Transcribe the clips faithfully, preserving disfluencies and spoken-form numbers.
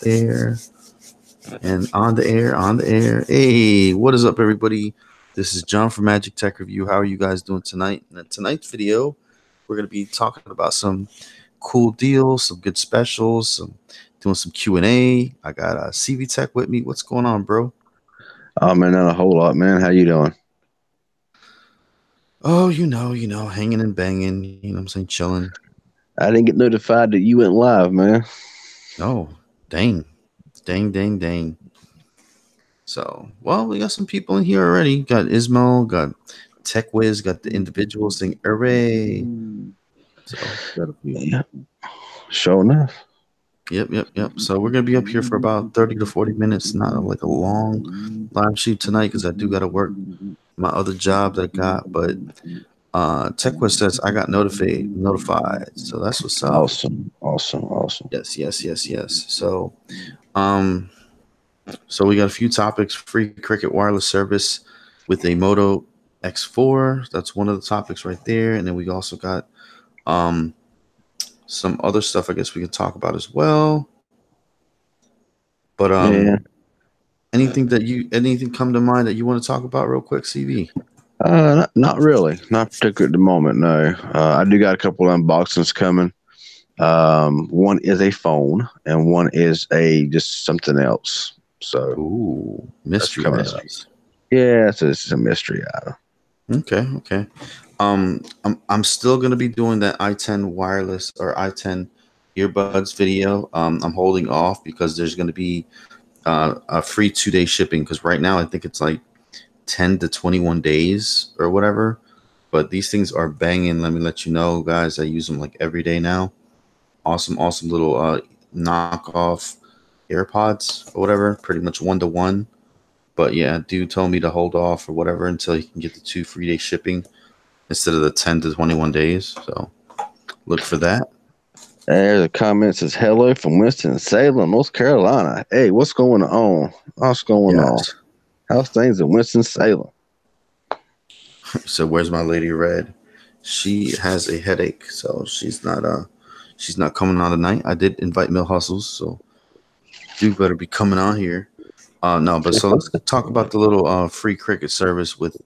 there and on the air, on the air. Hey, what is up, everybody? This is John from Magic Tech Review. How are you guys doing tonight? In tonight's video, we're going to be talking about some cool deals, some good specials, some doing some Q and A. I got uh, C V Tech with me. What's going on, bro? Oh, man, not a whole lot, man. How you doing? Oh, you know, you know, hanging and banging. You know what I'm saying? Chilling. I didn't get notified that you went live, man. Oh, dang. Dang, dang, dang. So, well, we got some people in here already. Got Ismo, got Tech Wiz, got the individuals saying, hooray. So, that'll be yep. Sure enough. Yep, yep, yep. So we're going to be up here for about thirty to forty minutes. Not like a long live shoot tonight because I do got to work my other job that I got. But uh, TechQuest says I got notified. notified. So that's what's up. Awesome, awesome, awesome. Yes, yes, yes, yes. So, um, so we got a few topics. Free Cricket Wireless service with a Moto X four. That's one of the topics right there. And then we also got um. some other stuff I guess we can talk about as well. But um yeah. anything that you anything come to mind that you want to talk about real quick, C V? Uh not, not really. Not particularly at the moment, no. Uh, I do got a couple of unboxings coming. Um one is a phone and one is a just something else. So ooh, mystery mysteries. Yeah, so this is a mystery item. Okay, okay. Um, I'm I'm still gonna be doing that i ten wireless or i ten earbuds video. Um, I'm holding off because there's gonna be uh, a free two day shipping. Because right now I think it's like ten to twenty-one days or whatever. But these things are banging. Let me let you know, guys. I use them like every day now. Awesome, awesome little uh, knockoff AirPods or whatever. Pretty much one to one. But yeah, dude told me to hold off or whatever until he can get the two free day shipping. Instead of the ten to twenty-one days. So look for that. There's a comment says, hello from Winston-Salem, North Carolina. Hey, what's going on? What's going yes. on? How's things in Winston-Salem? So where's my lady Red? She has a headache, so she's not uh, she's not coming on tonight. I did invite Mill Hustles, so you better be coming on here. Uh, no, but so let's talk about the little uh, free cricket service with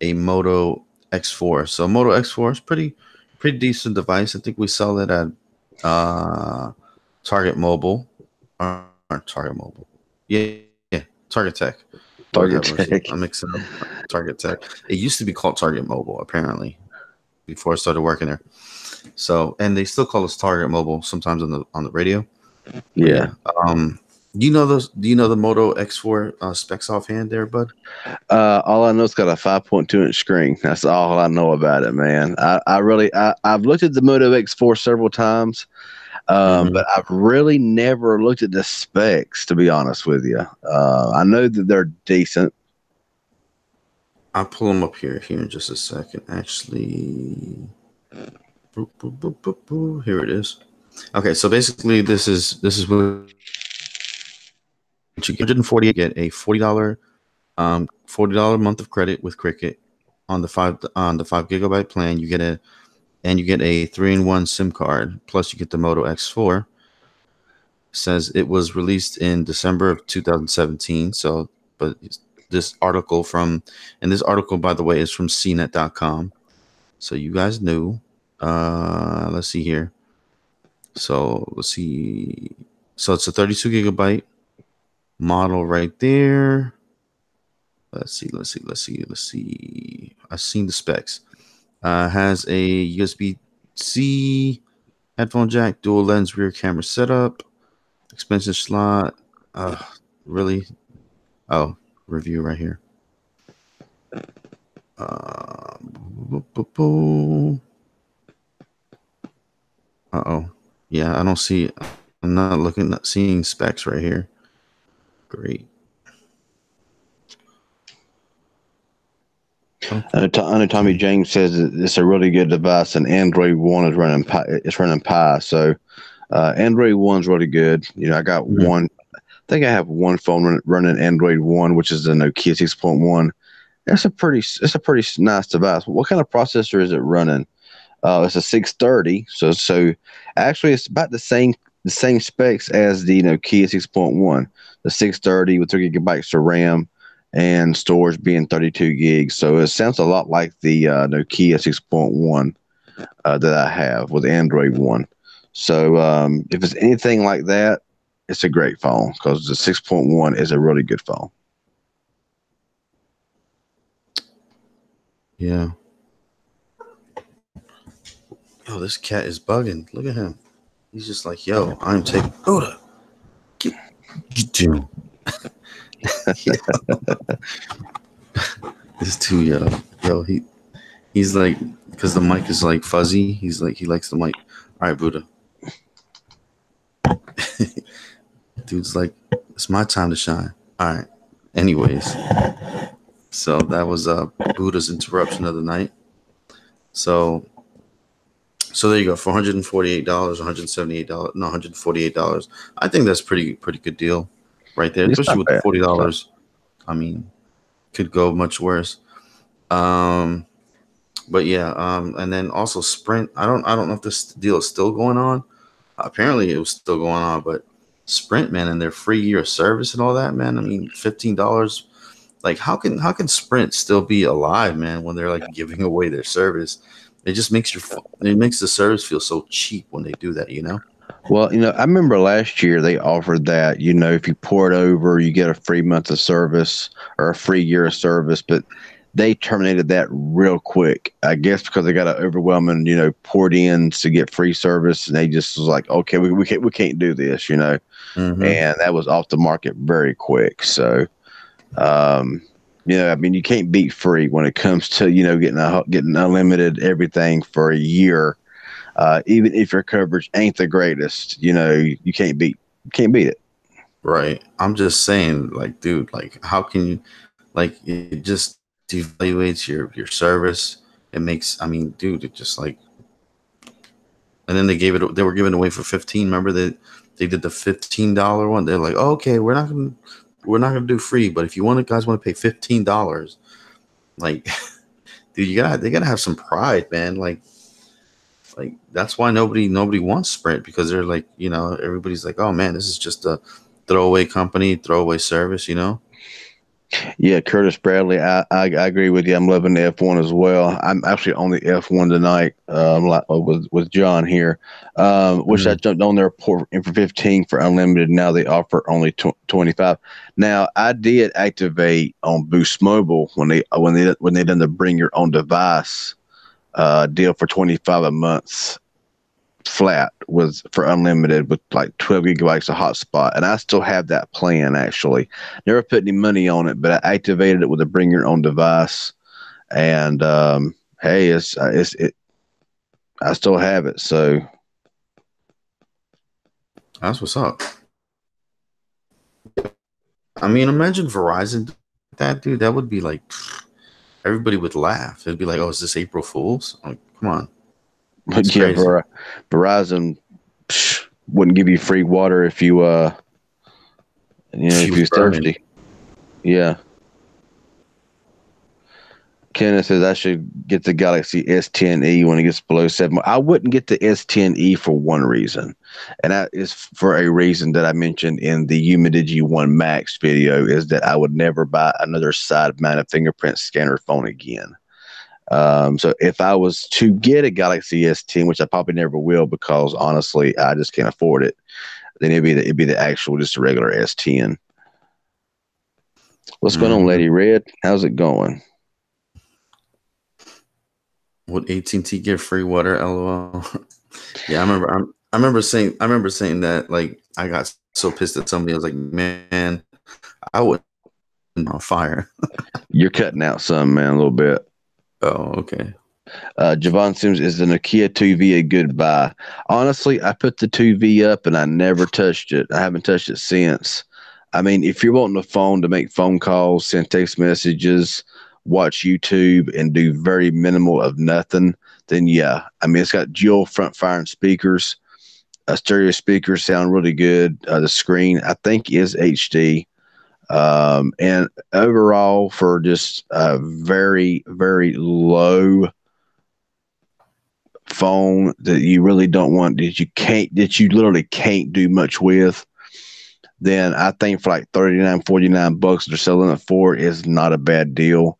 a Moto X four. So Moto X four is pretty pretty decent device. I think we sell it at uh Target Mobile or, or Target Mobile. Yeah, yeah, Target Tech. Target Tech. I'm mixing up Target Tech. It used to be called Target Mobile apparently before I started working there. So, and they still call us Target Mobile sometimes on the on the radio. Yeah. Um Do you know those? Do you know the Moto X four uh, specs offhand, there, bud? Uh, all I know is it's got a five point two inch screen. That's all I know about it, man. I, I really, I, I've looked at the Moto X four several times, um, mm-hmm. but I've really never looked at the specs. To be honest with you, uh, I know that they're decent. I'll pull them up here, here in just a second. Actually, boop, boop, boop, boop, boop. Here it is. Okay, so basically, this is this is what. You one hundred forty-eight get a forty dollar um forty dollar month of credit with Cricket on the five on the five gigabyte plan. You get a and you get a three in one SIM card, plus you get the Moto X four. It says it was released in December of two thousand seventeen. So, but this article from and this article, by the way, is from C net dot com. So you guys knew. Uh, let's see here. So let's see. So it's a thirty-two gigabyte. Model right there. Let's see, let's see, let's see, let's see. I've seen the specs. Uh, has a U S B C headphone jack, dual lens rear camera setup, expansion slot. Uh, really? Oh, review right here. Uh, uh-oh. Yeah, I don't see. I'm not looking, not seeing specs right here. Great. Okay. I, know I know Tommy James says it's a really good device, and Android One is running Pi. It's running Pi, so uh, Android One's really good. You know, I got mm-hmm. one. I think I have one phone run, running Android One, which is the Nokia six point one. That's a pretty. It's a pretty nice device. What kind of processor is it running? Uh, it's a six thirty. So so actually, it's about the same the same specs as the Nokia six point one, the six thirty with three gigabytes of RAM and storage being thirty-two gigs. So it sounds a lot like the uh, Nokia six point one uh, that I have with Android One. So um, if it's anything like that, it's a great phone because the six point one is a really good phone. Yeah. Yo, this cat is bugging. Look at him. He's just like, yo, I'm taking Oda. Get, get you. This too, yo. Yo, he, he's like, because the mic is like fuzzy. He's like, he likes the mic. All right, Buddha. Dude's like, it's my time to shine. All right. Anyways. So that was uh, Buddha's interruption of the night. So so there you go. four hundred forty-eight dollars, one hundred seventy-eight dollars. No, one hundred forty-eight dollars. I think that's pretty pretty good deal right there. It's especially with bad. The forty dollars. I mean, could go much worse. Um, but yeah, um, and then also Sprint. I don't I don't know if this deal is still going on. Apparently it was still going on, but Sprint, man, and their free year of service and all that, man. I mean, fifteen dollars. Like, how can how can Sprint still be alive, man, when they're like giving away their service? It just makes your it makes the service feel so cheap when they do that, you know? Well, you know, I remember last year they offered that, you know, if you port over, you get a free month of service or a free year of service, but they terminated that real quick, I guess, because they got an overwhelming, you know, port ins to get free service, and they just was like, okay, we we can't we can't do this, you know? Mm-hmm. And that was off the market very quick, so. Um, you know, I mean, you can't beat free when it comes to, you know, getting a, getting unlimited everything for a year. Uh, even if your coverage ain't the greatest, you know, you can't beat you can't beat it. Right. I'm just saying, like, dude, like, how can you, like, it just devaluates your your service. It makes, I mean, dude, it just like, and then they gave it, they were giving away for fifteen. Remember that they, they did the fifteen dollar one. They're like, oh, okay, we're not gonna. We're not gonna do free, but if you want to, guys, want to pay fifteen dollars, like, dude, you gotta they gotta have some pride, man. Like, like that's why nobody nobody wants Sprint, because they're like, you know, everybody's like, oh man, this is just a throwaway company, throwaway service, you know. Yeah, Curtis Bradley, I I, I agree with you. I'm loving the F one as well. I'm actually on the F one tonight um, with with John here. Um, wish mm-hmm. I jumped on their port for fifteen for unlimited. Now they offer only twenty-five. Now I did activate on Boost Mobile when they when they when they done the bring your own device uh, deal for twenty-five a month flat was for unlimited with like twelve gigabytes of hotspot, and I still have that plan. Actually never put any money on it, but I activated it with a bring your own device, and um hey, it's it's it I still have it, so that's what's up. I mean, imagine Verizon that, dude. That would be like, everybody would laugh. It'd be like, oh, is this April Fool's? Like, come on. That's yeah, Ver Verizon psh, wouldn't give you free water if you, uh, you know, she if you're thirsty. Yeah. Kenneth says I should get the Galaxy S ten e when it gets below seven. I wouldn't get the S ten e for one reason, and that is for a reason that I mentioned in the Umidigi One Max video, is that I would never buy another side-mounted fingerprint scanner phone again. Um, so if I was to get a Galaxy S ten, which I probably never will, because honestly, I just can't afford it, then it'd be the, it'd be the actual, just a regular S ten. What's mm. going on, Lady Red? How's it going? Would A T and T get free water? Lol. Yeah, I remember. I'm, I remember saying. I remember saying that. Like, I got so pissed at somebody. I was like, man, I would on fire. You're cutting out some, man, a little bit. Oh, okay. Uh, Javon Sims, is the Nokia two V a good buy? Honestly, I put the two V up and I never touched it. I haven't touched it since. I mean, if you're wanting a phone to make phone calls, send text messages, watch YouTube, and do very minimal of nothing, then yeah. I mean, it's got dual front firing speakers. Uh, stereo speakers sound really good. Uh, the screen, I think, is H D. Um, and overall, for just a very, very low phone that you really don't want, that you can't, that you literally can't do much with, then I think for like thirty-nine, forty-nine bucks they're selling it for is not a bad deal.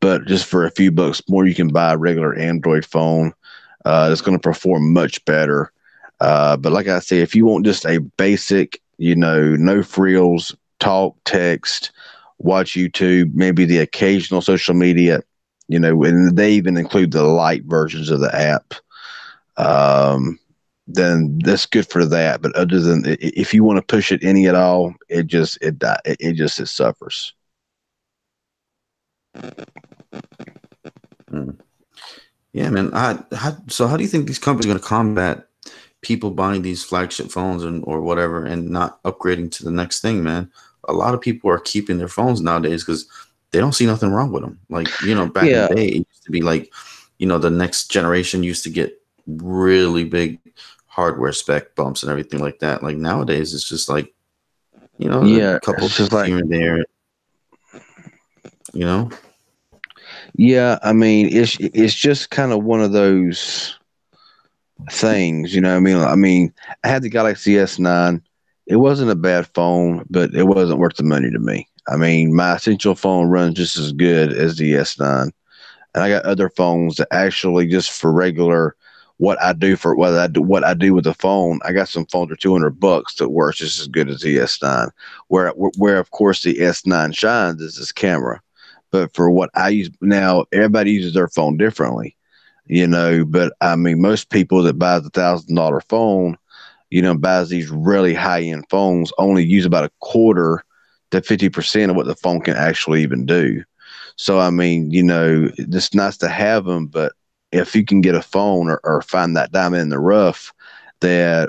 But just for a few bucks more, you can buy a regular Android phone uh, that's going to perform much better. Uh, but like I said, if you want just a basic, you know, no frills, talk, text, watch YouTube, maybe the occasional social media, you know, and they even include the light versions of the app, um, then that's good for that. But other than, if you want to push it any at all, it just it it just it suffers. Yeah, man. I, how, so how do you think these companies are going to combat people buying these flagship phones and or whatever and not upgrading to the next thing, man? A lot of people are keeping their phones nowadays because they don't see nothing wrong with them. Like, you know, back yeah. in the day, it used to be like, you know, the next generation used to get really big hardware spec bumps and everything like that. Like nowadays, it's just like, you know, yeah, a couple of things like, here and there. You know? Yeah, I mean, it's it's just kind of one of those things, you know what I mean? I mean, I had the Galaxy S nine. It wasn't a bad phone, but it wasn't worth the money to me. I mean, my Essential phone runs just as good as the S nine. And I got other phones that actually just for regular what I do for what I do, what I do with the phone, I got some phones for two hundred bucks that works just as good as the S nine. Where, where of course, the S nine shines is this camera. But for what I use now, everybody uses their phone differently, you know. But I mean, most people that buy the one thousand dollar phone, you know, buys these really high-end phones, only use about a quarter to fifty percent of what the phone can actually even do. So, I mean, you know, it's nice to have them, but if you can get a phone or, or find that diamond in the rough that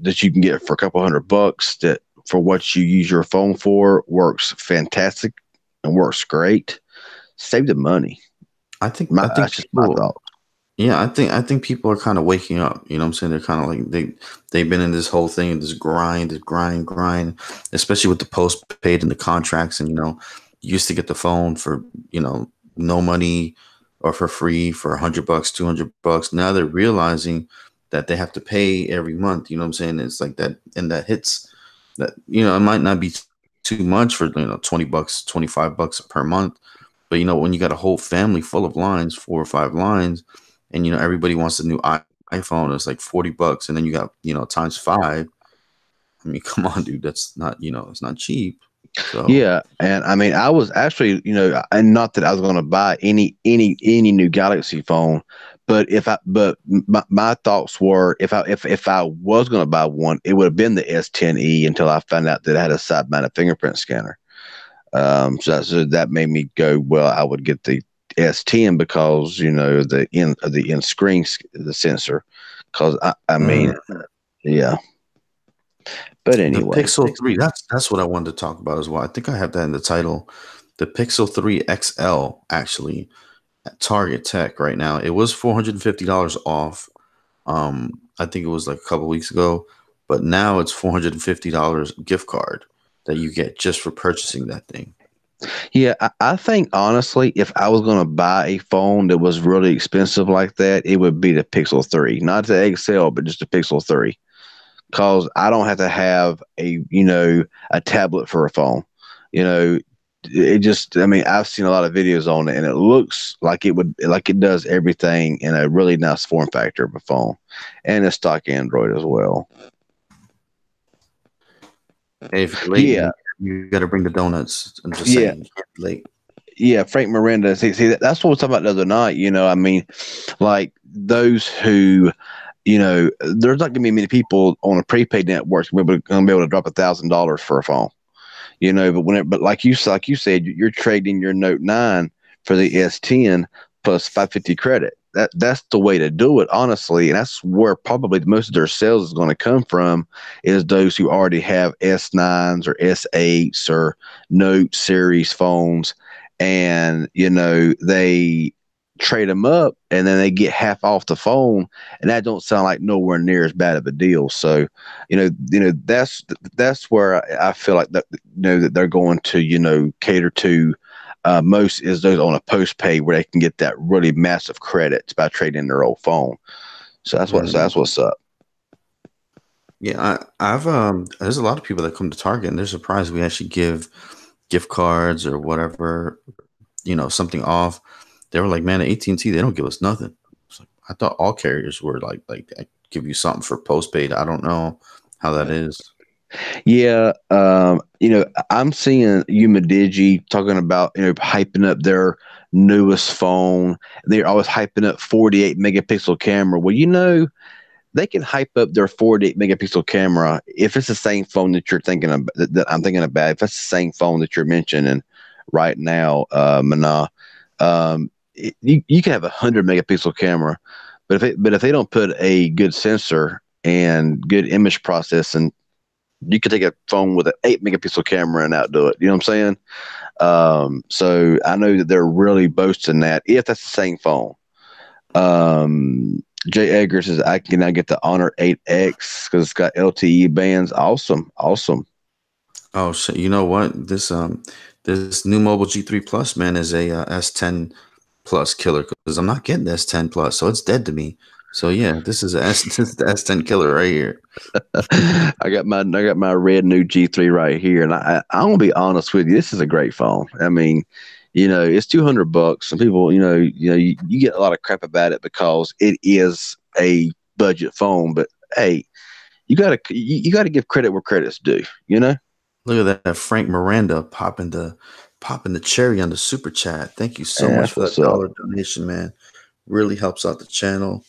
that you can get for a couple hundred bucks that for what you use your phone for works fantastic and works great, save the money. I think my, I think that's just my thought. Yeah, I think I think people are kind of waking up. You know what I'm saying? They're kind of like they they've been in this whole thing, this grind, this grind, grind, especially with the postpaid and the contracts. And you know, you used to get the phone for, you know, no money or for free for a hundred bucks, two hundred bucks. Now they're realizing that they have to pay every month. You know what I'm saying? It's like that, and that hits that. You know, it might not be too much for, you know, twenty bucks, twenty five bucks per month, but you know, when you got a whole family full of lines, four or five lines. And, you know, everybody wants a new iPhone. It's like forty bucks. And then you got, you know, times five. I mean, come on, dude. That's not, you know, it's not cheap. So. Yeah. And I mean, I was actually, you know, and not that I was going to buy any, any, any new Galaxy phone. But if I, but my, my thoughts were if I, if, if I was going to buy one, it would have been the S ten e until I found out that I had a side mounted fingerprint scanner. Um, so, so that made me go, well, I would get the S ten because, you know, the in the in screen the sensor, because I, I mean mm. yeah but anyway, the Pixel three, that's that's what I wanted to talk about as well. I think I have that in the title, the Pixel three X L, actually at Target Tech right now. It was four hundred fifty dollars off, um I think it was like a couple weeks ago, but now it's four hundred fifty dollars gift card that you get just for purchasing that thing. Yeah, I, I think, honestly, if I was going to buy a phone that was really expensive like that, it would be the Pixel three. Not the X L, but just the Pixel three. Because I don't have to have a, you know, a tablet for a phone. You know, it just, I mean, I've seen a lot of videos on it, and it looks like it would, like it does everything in a really nice form factor of a phone. And a stock Android as well. If yeah. You got to bring the donuts. I'm just yeah. saying. Late. Yeah, Frank Miranda. See, see, that's what we were talking about the other night. You know, I mean, like those who, you know, there's not going to be many people on a prepaid network going to be able to drop a thousand dollars for a phone. You know, but when it, but like you like you said, you're trading your Note nine for the S ten plus five fifty credit. That that's the way to do it, honestly, and that's where probably most of their sales is going to come from, is those who already have S nines or S eights or Note series phones, and you know they trade them up and then they get half off the phone, and that don't sound like nowhere near as bad of a deal. So, you know, you know that's that's where I, I feel like that, you know, that they're going to, you know, cater to Uh, most is those on a post-pay where they can get that really massive credit by trading in their old phone. So that's what mm-hmm. so that's what's up. Yeah, I, I've um. There's a lot of people that come to Target and they're surprised we actually give gift cards or whatever, you know, something off. They were like, man, at A T and T they don't give us nothing. I, like, I thought all carriers were like like I give you something for postpaid. I don't know how that is. Yeah, um, you know, I'm seeing Umidigi talking about, you know, hyping up their newest phone. They're always hyping up forty-eight megapixel camera. Well, you know, they can hype up their forty-eight megapixel camera if it's the same phone that you're thinking about, that, that I'm thinking about. If it's the same phone that you're mentioning right now, uh, Mana, um, it, you you can have a one hundred megapixel camera, but if it, but if they don't put a good sensor and good image processing, you could take a phone with an eight megapixel camera and outdo it. You know what I'm saying? Um, so I know that they're really boasting that if that's the same phone. Um, Jay Edgar says, I can now get the Honor eight X because it's got L T E bands. Awesome. Awesome. Oh, so you know what? This, um, this Nuu Mobile G three Plus, man, is a uh, S ten Plus killer because I'm not getting the S ten Plus. So it's dead to me. So yeah, this is, a S, this is the S ten killer right here. I got my I got my red new G three right here, and I I'm gonna be honest with you, this is a great phone. I mean, you know, it's two hundred bucks, and people, you know, you know, you, you get a lot of crap about it because it is a budget phone. But hey, you gotta you, you gotta give credit where credit's due, you know. Look at that, Frank Miranda popping the popping the cherry on the super chat. Thank you so yeah, much for that dollar donation, man. Really helps out the channel.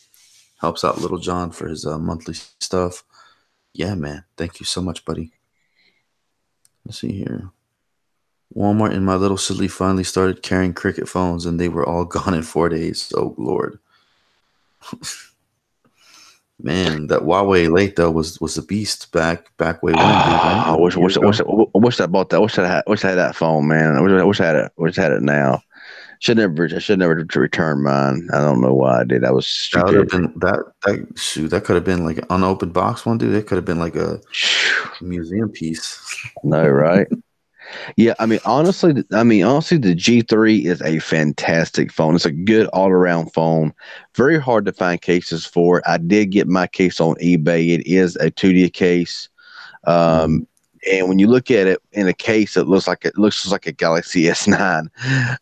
Helps out Little John for his uh, monthly stuff. Yeah, man. Thank you so much, buddy. Let's see here. Walmart and my little silly finally started carrying Cricket phones, and they were all gone in four days. Oh, Lord. Man, that Huawei Elite, though, was was a beast back back way when. I wish I wish I bought that. I wish I had, wish I had that phone, man. I wish I, wish I had it. I wish I had it now. Should never, I should never return mine. I don't know why I did. I was stupid. That, been, that, that, shoot, that could have been like an unopened box one, dude. It could have been like a museum piece. No, right? Yeah, I mean, honestly, I mean, honestly, the G three is a fantastic phone. It's a good all-around phone. Very hard to find cases for. I did get my case on eBay. It is a two D case. Um, mm-hmm. And when you look at it in a case, it looks like it looks like a Galaxy S nine.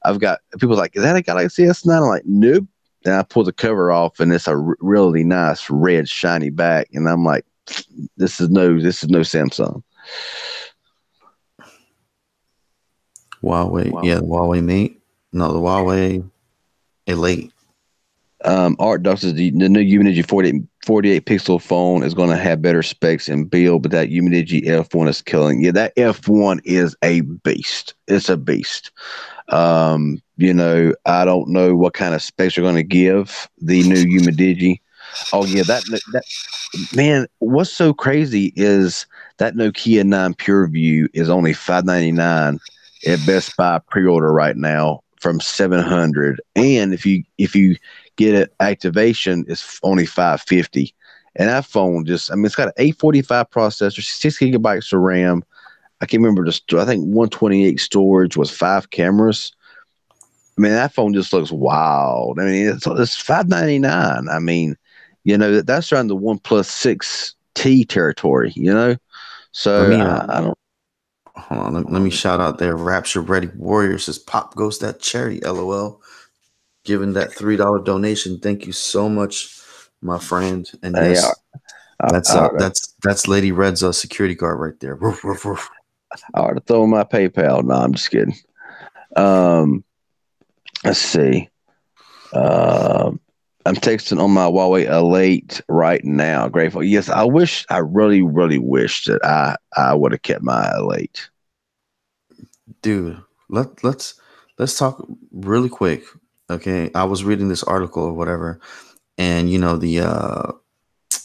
I've got people like, is that a Galaxy S nine? I'm like, nope. And I pull the cover off, and it's a r really nice red shiny back. And I'm like, this is no, this is no Samsung. Huawei, Huawei. yeah, the Huawei Mate, no, the Huawei Elite. Um, Art Ducks is the, the new Umidigi forty-eight pixel phone is going to have better specs and build, but that Umidigi F one is killing. Yeah, that F one is a beast. It's a beast. Um, you know, I don't know what kind of specs you're going to give the new Umidigi. Oh yeah, that that man. What's so crazy is that Nokia nine PureView is only five ninety-nine at Best Buy pre-order right now from seven hundred, and if you if you get it activation is only five fifty, and that phone just, I mean, it's got an eight forty-five processor, six gigabytes of RAM. I can't remember the, I think one twenty-eight storage with five cameras. I mean, that phone just looks wild. I mean, it's, it's five ninety-nine. I mean, you know, that that's around the OnePlus six T territory, you know. So me, uh, I don't. Hold on, let, let me shout out there. Rapture Ready Warrior says, "Pop goes that cherry." L O L. Giving that three dollar donation. Thank you so much, my friend. And yes, I, I, that's uh, right. that's that's Lady Red's uh, security guard right there. Roof, roof, roof. I ought to throw my PayPal. No, I'm just kidding. Um, let's see. Uh, I'm texting on my Huawei Elite right now. Grateful. Yes, I wish. I really, really wish that I I would have kept my Elite. Dude, let let's let's talk really quick. Okay, I was reading this article or whatever, and you know the uh,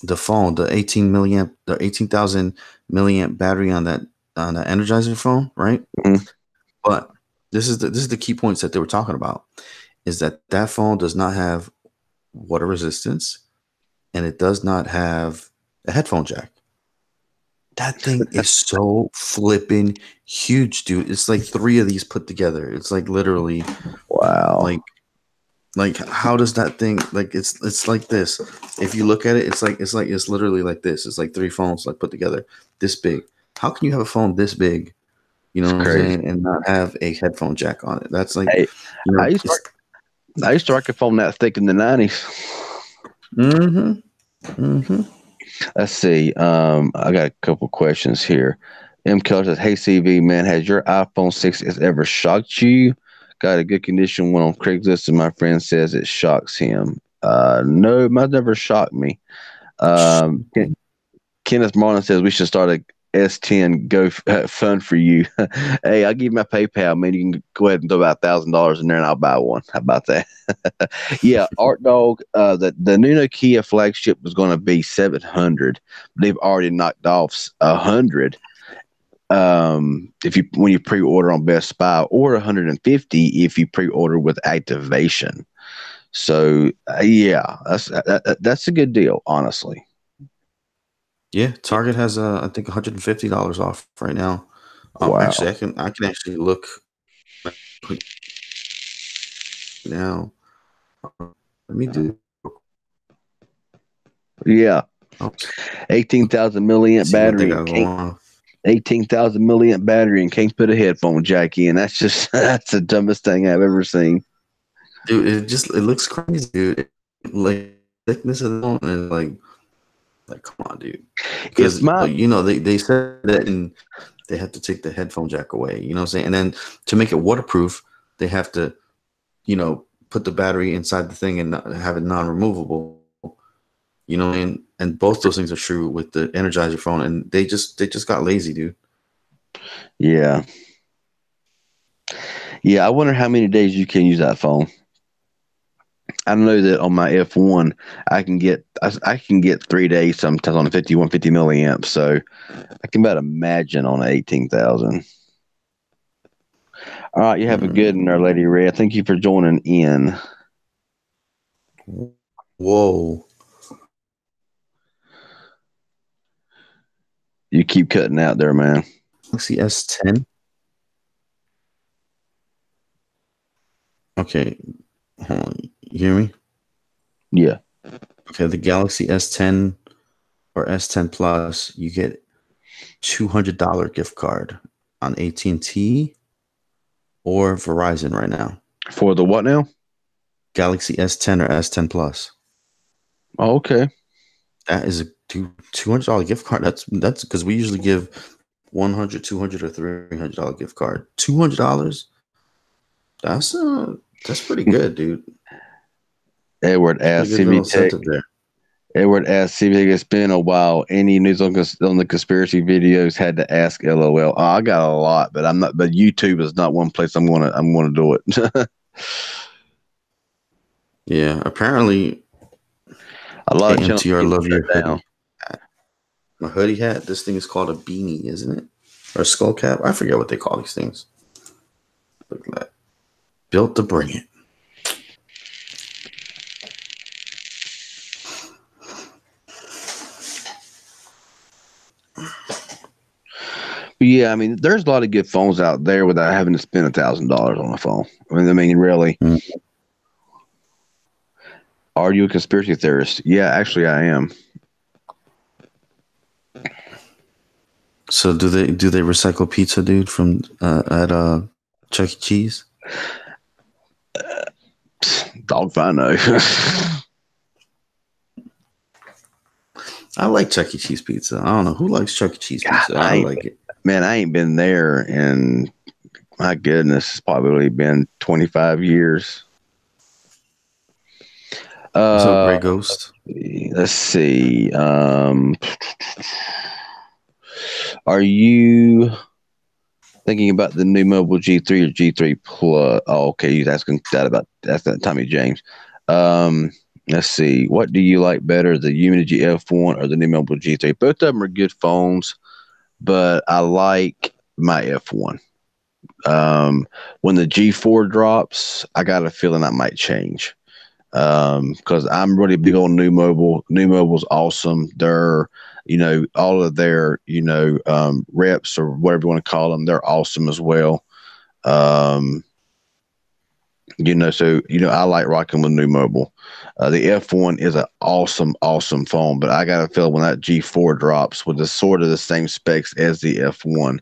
the phone, the eighteen milliamp, the eighteen thousand milliamp battery on that on the Energizer phone, right? Mm-hmm. But this is the this is the key points that they were talking about, is that that phone does not have water resistance, and it does not have a headphone jack. That thing is so flipping huge, dude. It's like three of these put together. It's like literally, wow. Like, like how does that thing? Like it's it's like this. If you look at it, it's like it's like it's literally like this. It's like three phones like put together this big. How can you have a phone this big? You know it's what crazy. I'm saying, and not have a headphone jack on it. That's like hey, you know, I used to rock, I used to rock a phone that thick in the nineties. Mm-hmm. Mm-hmm. Let's see. Um, I got a couple questions here. M. Keller says, "Hey, C V, man, has your iPhone six S ever shocked you? Got a good condition one on Craigslist, and my friend says it shocks him." Uh, no, mine's never shocked me. Um, Ken- Kenneth Marlin says we should start a S ten go f- uh, fund for you. Hey, I'll give you my PayPal. Man, you can go ahead and throw about a thousand dollars in there, and I'll buy one. How about that? Yeah, Art Dog. Uh, the the new Nokia flagship was going to be seven hundred. They've already knocked off a hundred. Um, if you when you pre-order on Best Buy, or a hundred and fifty if you pre-order with activation. So uh, yeah, that's uh, that's a good deal, honestly. Yeah, Target has uh, I think one hundred and fifty dollars off right now. Um, wow. Actually, I can I can actually look now. Let me do. Yeah, eighteen thousand milliamp See, battery. I eighteen thousand milliamp battery and can't put a headphone jack in. That's just that's the dumbest thing I've ever seen. Dude, it just it looks crazy, dude. Like thickness of the phone and like. Like, come on, dude. Because, you know, they, they said that and they had to take the headphone jack away. You know what I'm saying? And then to make it waterproof, they have to, you know, put the battery inside the thing and not, have it non-removable. You know, and and both those things are true with the Energizer phone. And they just they just got lazy, dude. Yeah. Yeah, I wonder how many days you can use that phone. I know that on my F one, I can get I, I can get three days sometimes on a fifty-one fifty milliamp. So I can about imagine on eighteen thousand. All right, you have mm-hmm. a good one, Our Lady Red. Thank you for joining in. Whoa. You keep cutting out there, man. Galaxy S ten. Okay. Hold on. You hear me? Yeah. Okay, the Galaxy S ten or S ten Plus, you get two hundred dollars gift card on A T and T or Verizon right now. For the what now? Galaxy S ten or S ten Plus. Oh, okay. That is a two hundred dollars gift card. That's that's because we usually give one hundred dollars, two hundred dollars, or three hundred dollars gift card. two hundred dollars? That's, uh, that's pretty good, dude. Edward asked C V Tech. Edward asked C V Tech. It's been a while. Any news on, cons- on the conspiracy videos? Had to ask. L O L. Oh, I got a lot, but I'm not. But YouTube is not one place I'm gonna. I'm gonna do it. Yeah, apparently, a lot of M T R love your hoodie. My hoodie hat. This thing is called a beanie, isn't it? Or a skull cap? I forget what they call these things. Look at that. Built to bring it. Yeah, I mean, there's a lot of good phones out there without having to spend a thousand dollars on a phone. I mean, I mean, really. Mm-hmm. Are you a conspiracy theorist? Yeah, actually, I am. So do they do they recycle pizza, dude, from uh, at uh, Chuck E. Cheese? Uh, dog if I know. I like Chuck E. Cheese pizza. I don't know who likes Chuck E. Cheese pizza. I, I like it. Man, I ain't been there in, my goodness, it's probably been twenty-five years. Uh, What's up, Grey Ghost? Let's see. Um, are you thinking about the new Mobile G three or G three Plus? Oh, okay, he's asking that about that's that Tommy James. Um, let's see. What do you like better, the Umidigi F one or the new Mobile G three? Both of them are good phones. But I like my F one. Um, when the G four drops, I got a feeling I might change because um, I'm really big on Nuu Mobile. Nuu Mobile's awesome. They're you know, all of their, you know, um, reps or whatever you want to call them, they're awesome as well. Um, you know, so, you know, I like rocking with Nuu Mobile. Uh, the F one is an awesome, awesome phone, but I got a feel when that G four drops with the sort of the same specs as the F one,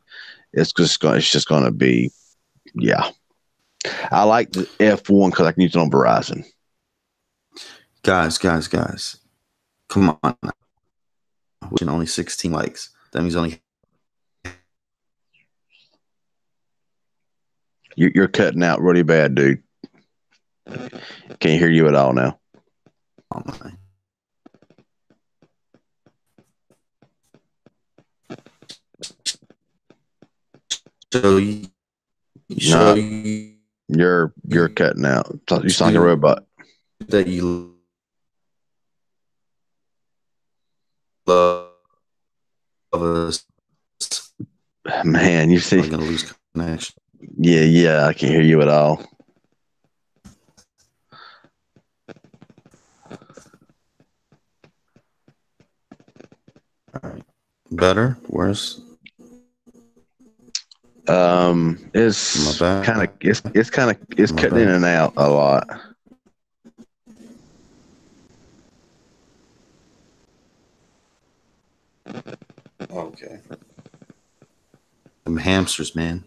it's just going, it's just going to be, yeah. I like the F one because I can use it on Verizon. Guys, guys, guys, come on. We can only sixteen likes. That means only. You're cutting out really bad, dude. Can't hear you at all now. Oh my. So you, so no, you, you're you're cutting out. You sound like a robot. That you love us, man. You see, I'm gonna lose connection. Yeah, yeah, I can't hear you at all. All right. Better? Worse? Um, it's kind of it's it's kind of it's My cutting bad. in and out a lot. Okay. Them hamsters, man.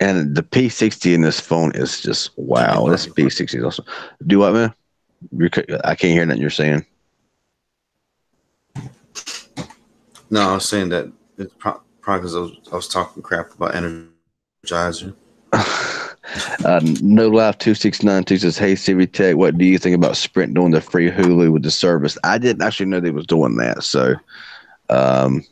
And the P sixty in this phone is just wow. This P sixty is awesome. Do what, man? You're, I can't hear nothing you're saying. No, I was saying that it's pro probably because I was, I was talking crap about Energizer. uh, no Life two six nine two says, "Hey C V Tech, what do you think about Sprint doing the free Hulu with the service?" I didn't actually know they was doing that, so. Um,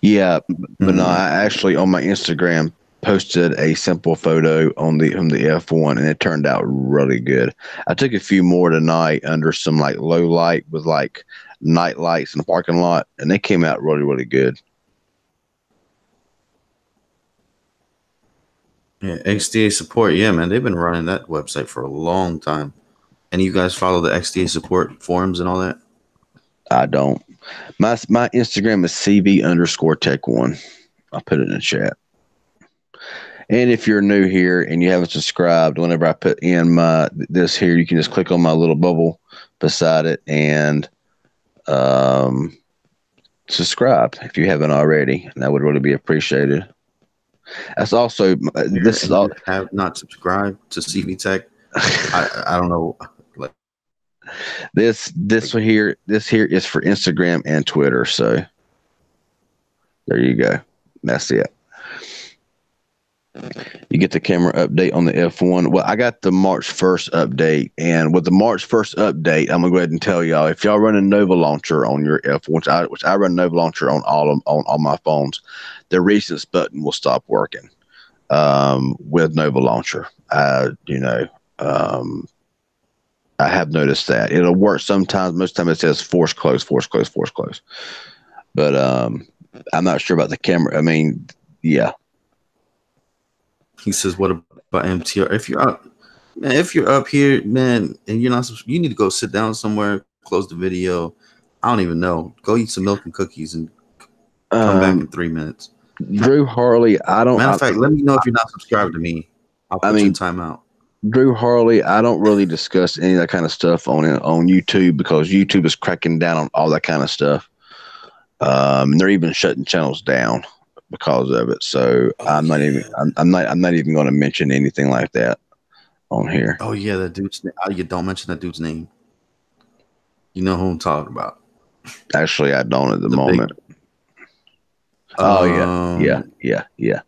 Yeah, but no, I actually on my Instagram posted a simple photo on the on the F one, and it turned out really good. I took a few more tonight under some like low light with like night lights in the parking lot, and they came out really really good. Yeah, X D A support. Yeah, man, they've been running that website for a long time. And you guys follow the X D A support forums and all that? I don't. My my Instagram is C V underscore tech one. I'll put it in the chat. And if you're new here and you haven't subscribed, whenever I put in my this here, you can just click on my little bubble beside it and um, subscribe if you haven't already. And that would really be appreciated. That's also this is all. Have not subscribed to C V Tech. I, I don't know. This this one here this here is for Instagram and Twitter, so there you go. That's it. You get the camera update on the F one. Well, I got the March first update, and with the March first update, I'm gonna go ahead and tell y'all if y'all run a Nova Launcher on your F one, which I, which I run Nova Launcher on all of, on all my phones, the Recents button will stop working um, with Nova Launcher. I you know. Um, I have noticed that it'll work sometimes. Most of the time it says force close, force close, force close. But um, I'm not sure about the camera. I mean, yeah. He says, "What about M T R? If you're up, man, if you're up here, man, and you're not, you need to go sit down somewhere, close the video. I don't even know. Go eat some milk and cookies, and come um, back in three minutes." Drew Harley, I don't. Matter of fact, I, let me know if you're not subscribed to me. I'll put I mean, some time out. Drew Harley, I don't really discuss any of that kind of stuff on on YouTube because YouTube is cracking down on all that kind of stuff. Um, and they're even shutting channels down because of it. So oh, I'm not yeah. even I'm, I'm not I'm not even going to mention anything like that on here. Oh yeah, that dude's oh, you don't mention that dude's name. You know who I'm talking about? Actually, I don't at the, the moment. Big... Oh um... yeah, yeah, yeah, yeah.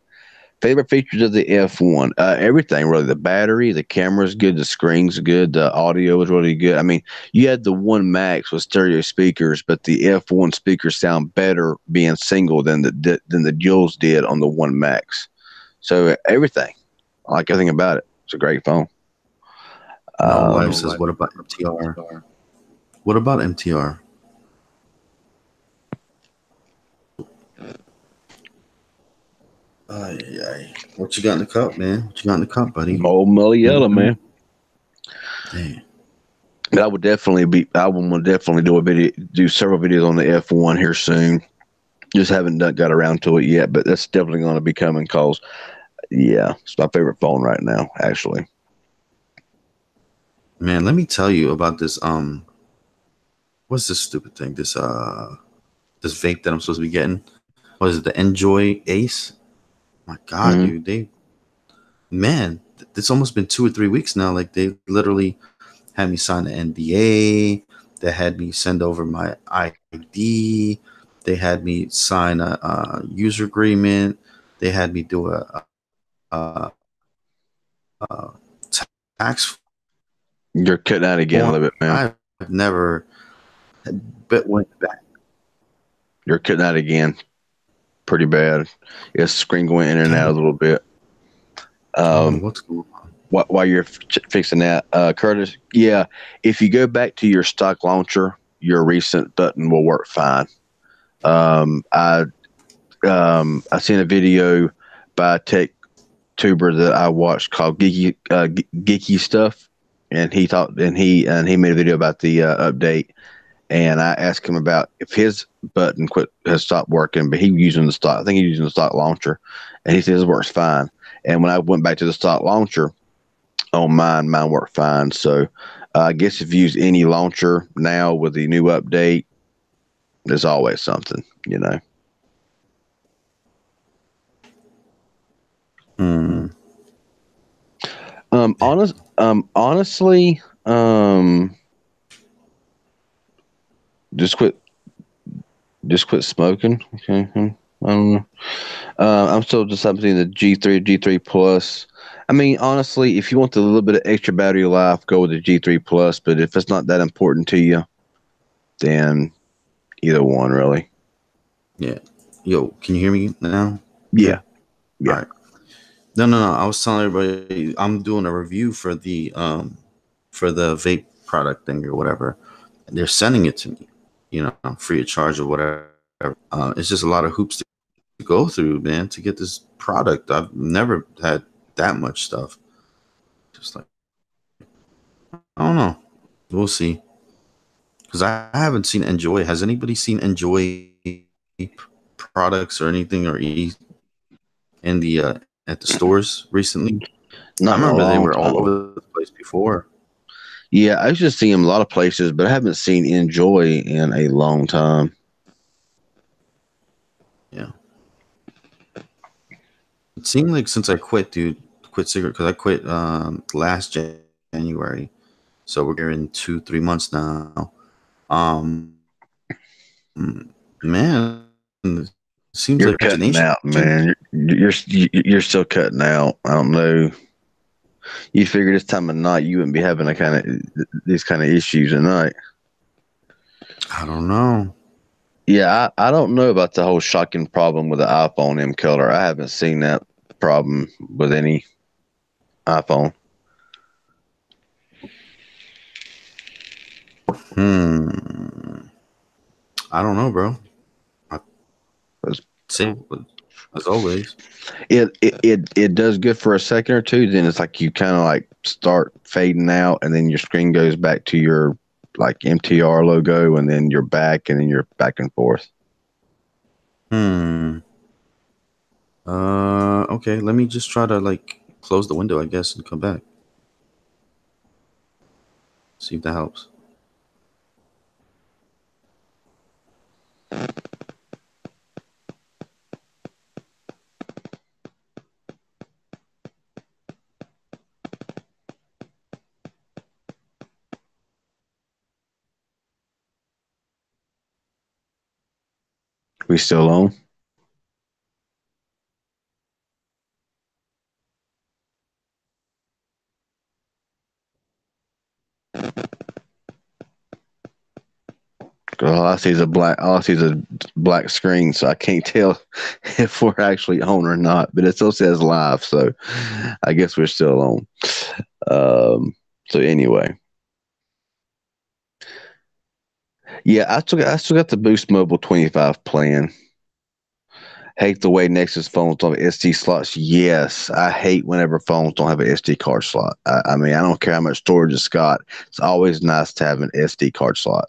Favorite features of the F one, uh, everything really. The battery, the camera's good, the screen's good, the audio is really good. I mean, you had the One Max with stereo speakers, but the F one speakers sound better being single than the than the duals did on the One Max. So everything, I like everything about it. It's a great phone. My um, wife says, "What about M T R? What about M T R?" Aye, aye. What you got in the cup, man? What you got in the cup, buddy? Old Mulliella, man. Dang. But I would definitely be. I will definitely do a video, do several videos on the F one here soon. Just haven't got around to it yet, but that's definitely going to be coming. Cause, yeah, it's my favorite phone right now, actually. Man, let me tell you about this. Um, what's this stupid thing? This uh, this vape that I'm supposed to be getting. What is it? The Enjoy Ace? My God, mm-hmm. dude, they, man, it's almost been two or three weeks now. Like they literally had me sign an N D A. They had me send over my I D. They had me sign a, a user agreement. They had me do a, a, a tax. You're cutting out again form. a little bit, man. I've never bit went back. You're cutting out again, pretty bad. Yes, screen going in and out a little bit. Um, oh, what's going on? While, while you're fixing that, uh, Curtis, yeah, if you go back to your stock launcher, your recent button will work fine. Um, I um, I seen a video by a tech tuber that I watched called Geeky uh, Geeky Stuff, and he talked and he and he made a video about the uh, update. And I asked him about if his button quit has stopped working, but he was using the stock. I think he was using the stock launcher, and he says it works fine. And when I went back to the stock launcher on mine, mine worked fine. So uh, I guess if you use any launcher now with the new update, there's always something, you know. Mm. Um, honest, um, honestly, um, just quit, just quit smoking. Okay, I don't know. Uh, I'm still just something the G three, G three Plus. I mean, honestly, if you want a little bit of extra battery life, go with the G three Plus. But if it's not that important to you, then either one, really. Yeah. Yo, can you hear me now? Yeah. Yeah. All right. No, no, no. I was telling everybody I'm doing a review for the um for the vape product thing or whatever. And they're sending it to me, you know, free of charge or whatever. Uh, it's just a lot of hoops to go through, man, to get this product. I've never had that much stuff. Just like, I don't know. We'll see. Because I haven't seen Enjoy. Has anybody seen Enjoy products or anything or e in the uh, at the stores recently? Not I remember they were all over the place before. Yeah, I was just seeing them a lot of places, but I haven't seen Enjoy in a long time. Yeah, it seemed like since I quit, dude, quit cigarette because I quit um, last January, so we're in two, three months now. Um, man, it seems you're like cutting out, man. You're, you're you're still cutting out. I don't know. You figure this time of night you wouldn't be having a kind of these kind of issues at night. I don't know. Yeah, I, I don't know about the whole shocking problem with the iPhone M color. I haven't seen that problem with any iPhone. Hmm. I don't know, bro. Same as always. It, it it it does good for a second or two. Then it's like you kind of like start fading out, and then your screen goes back to your like M T R logo, and then you're back, and then you're back and forth. Hmm. Uh. Okay. Let me just try to like close the window, I guess, and come back. See if that helps. We still on? All I see is a black. All I see is a black screen, so I can't tell if we're actually on or not. But it still says live, so I guess we're still on. Um, so anyway, yeah, I still got, I still got the Boost Mobile twenty-five plan. Hate the way Nexus phones don't have S D slots. Yes, I hate whenever phones don't have an S D card slot. I, I mean, I don't care how much storage it's got. It's always nice to have an S D card slot.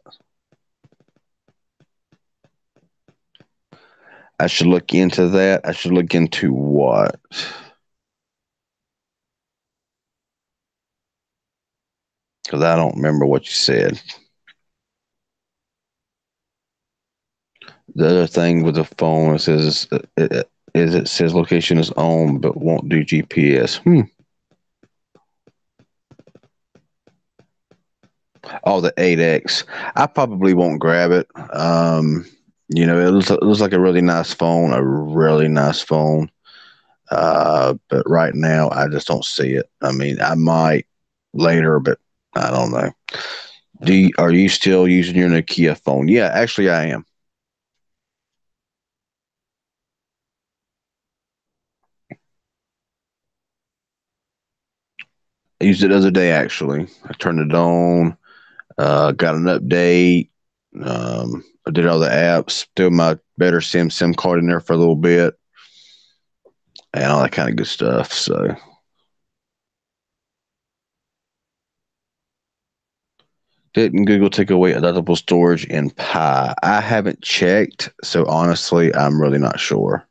I should look into that. I should look into what? Because I don't remember what you said. The other thing with the phone, it says, it, is it says location is on, but won't do G P S. Hmm. Oh, the eight X. I probably won't grab it. Um, you know, it looks, it looks like a really nice phone, a really nice phone. Uh, but right now, I just don't see it. I mean, I might later, but I don't know. Do you, are you still using your Nokia phone? Yeah, actually, I am. I used it the other day, actually. I turned it on, uh, got an update. Um, I did all the apps, threw my better SIM SIM card in there for a little bit, and all that kind of good stuff. So, didn't Google take away adaptable storage in Pi? I haven't checked, so honestly, I'm really not sure.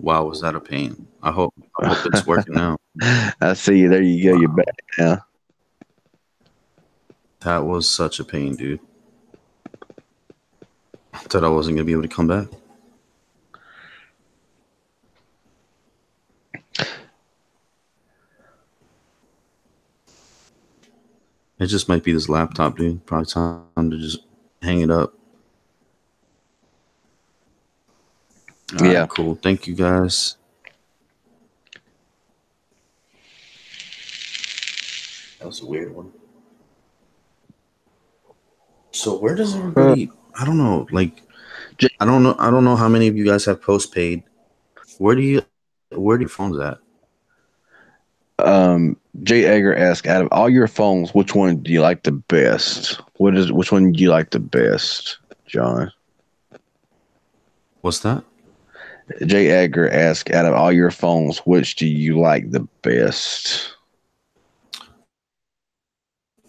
Wow, was that a pain? I hope, I hope it's working out. I see you. There you go. Wow. You're back now. That was such a pain, dude. I thought I wasn't going to be able to come back. It just might be this laptop, dude. Probably time to just hang it up. All yeah, right, cool. Thank you, guys. That was a weird one. So where does everybody? I don't know. Like, I don't know. I don't know how many of you guys have postpaid. Where do you? Where do your phones at? Um, Jay Egger asked, out of all your phones, which one do you like the best? What is? Which one do you like the best, John? What's that? Jay Edgar asked, out of all your phones, which do you like the best?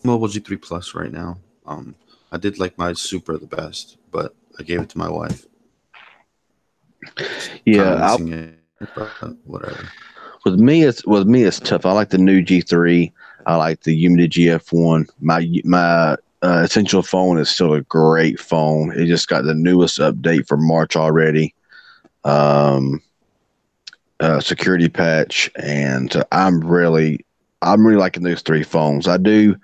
Mobile G three Plus right now. Um, I did like my Super the best, but I gave it to my wife. Yeah, it, whatever. With me, it's with me, it's tough. I like the new G three. I like the Umidigi F one. My my. Uh, Essential phone is still a great phone. It just got the newest update for March already. Um, uh, security patch, and uh, I'm really, I'm really liking those three phones. I do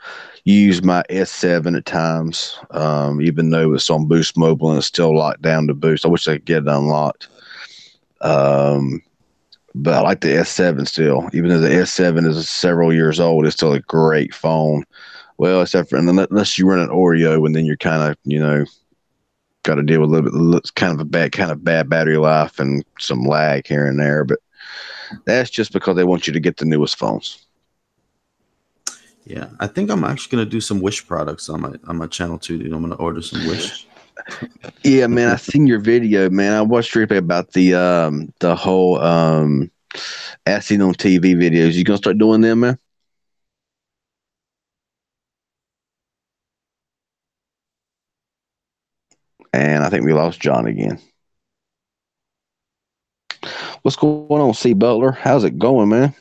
use my S seven at times, um, even though it's on Boost Mobile and it's still locked down to Boost. I wish I could get it unlocked. Um, but I like the S seven still, even though the S seven is several years old. It's still a great phone. Well, except for unless you run an Oreo, and then you're kind of, you know, got to deal with a little bit, kind of a bad, kind of bad battery life and some lag here and there. But that's just because they want you to get the newest phones. Yeah, I think I'm actually gonna do some Wish products on my on my channel too, dude. I'm gonna order some Wish. Yeah, man, I seen your video, man. I watched your replay about the um the whole um asking on T V videos. You gonna start doing them, man? And I think we lost John again. What's going on, C. Butler? How's it going, man?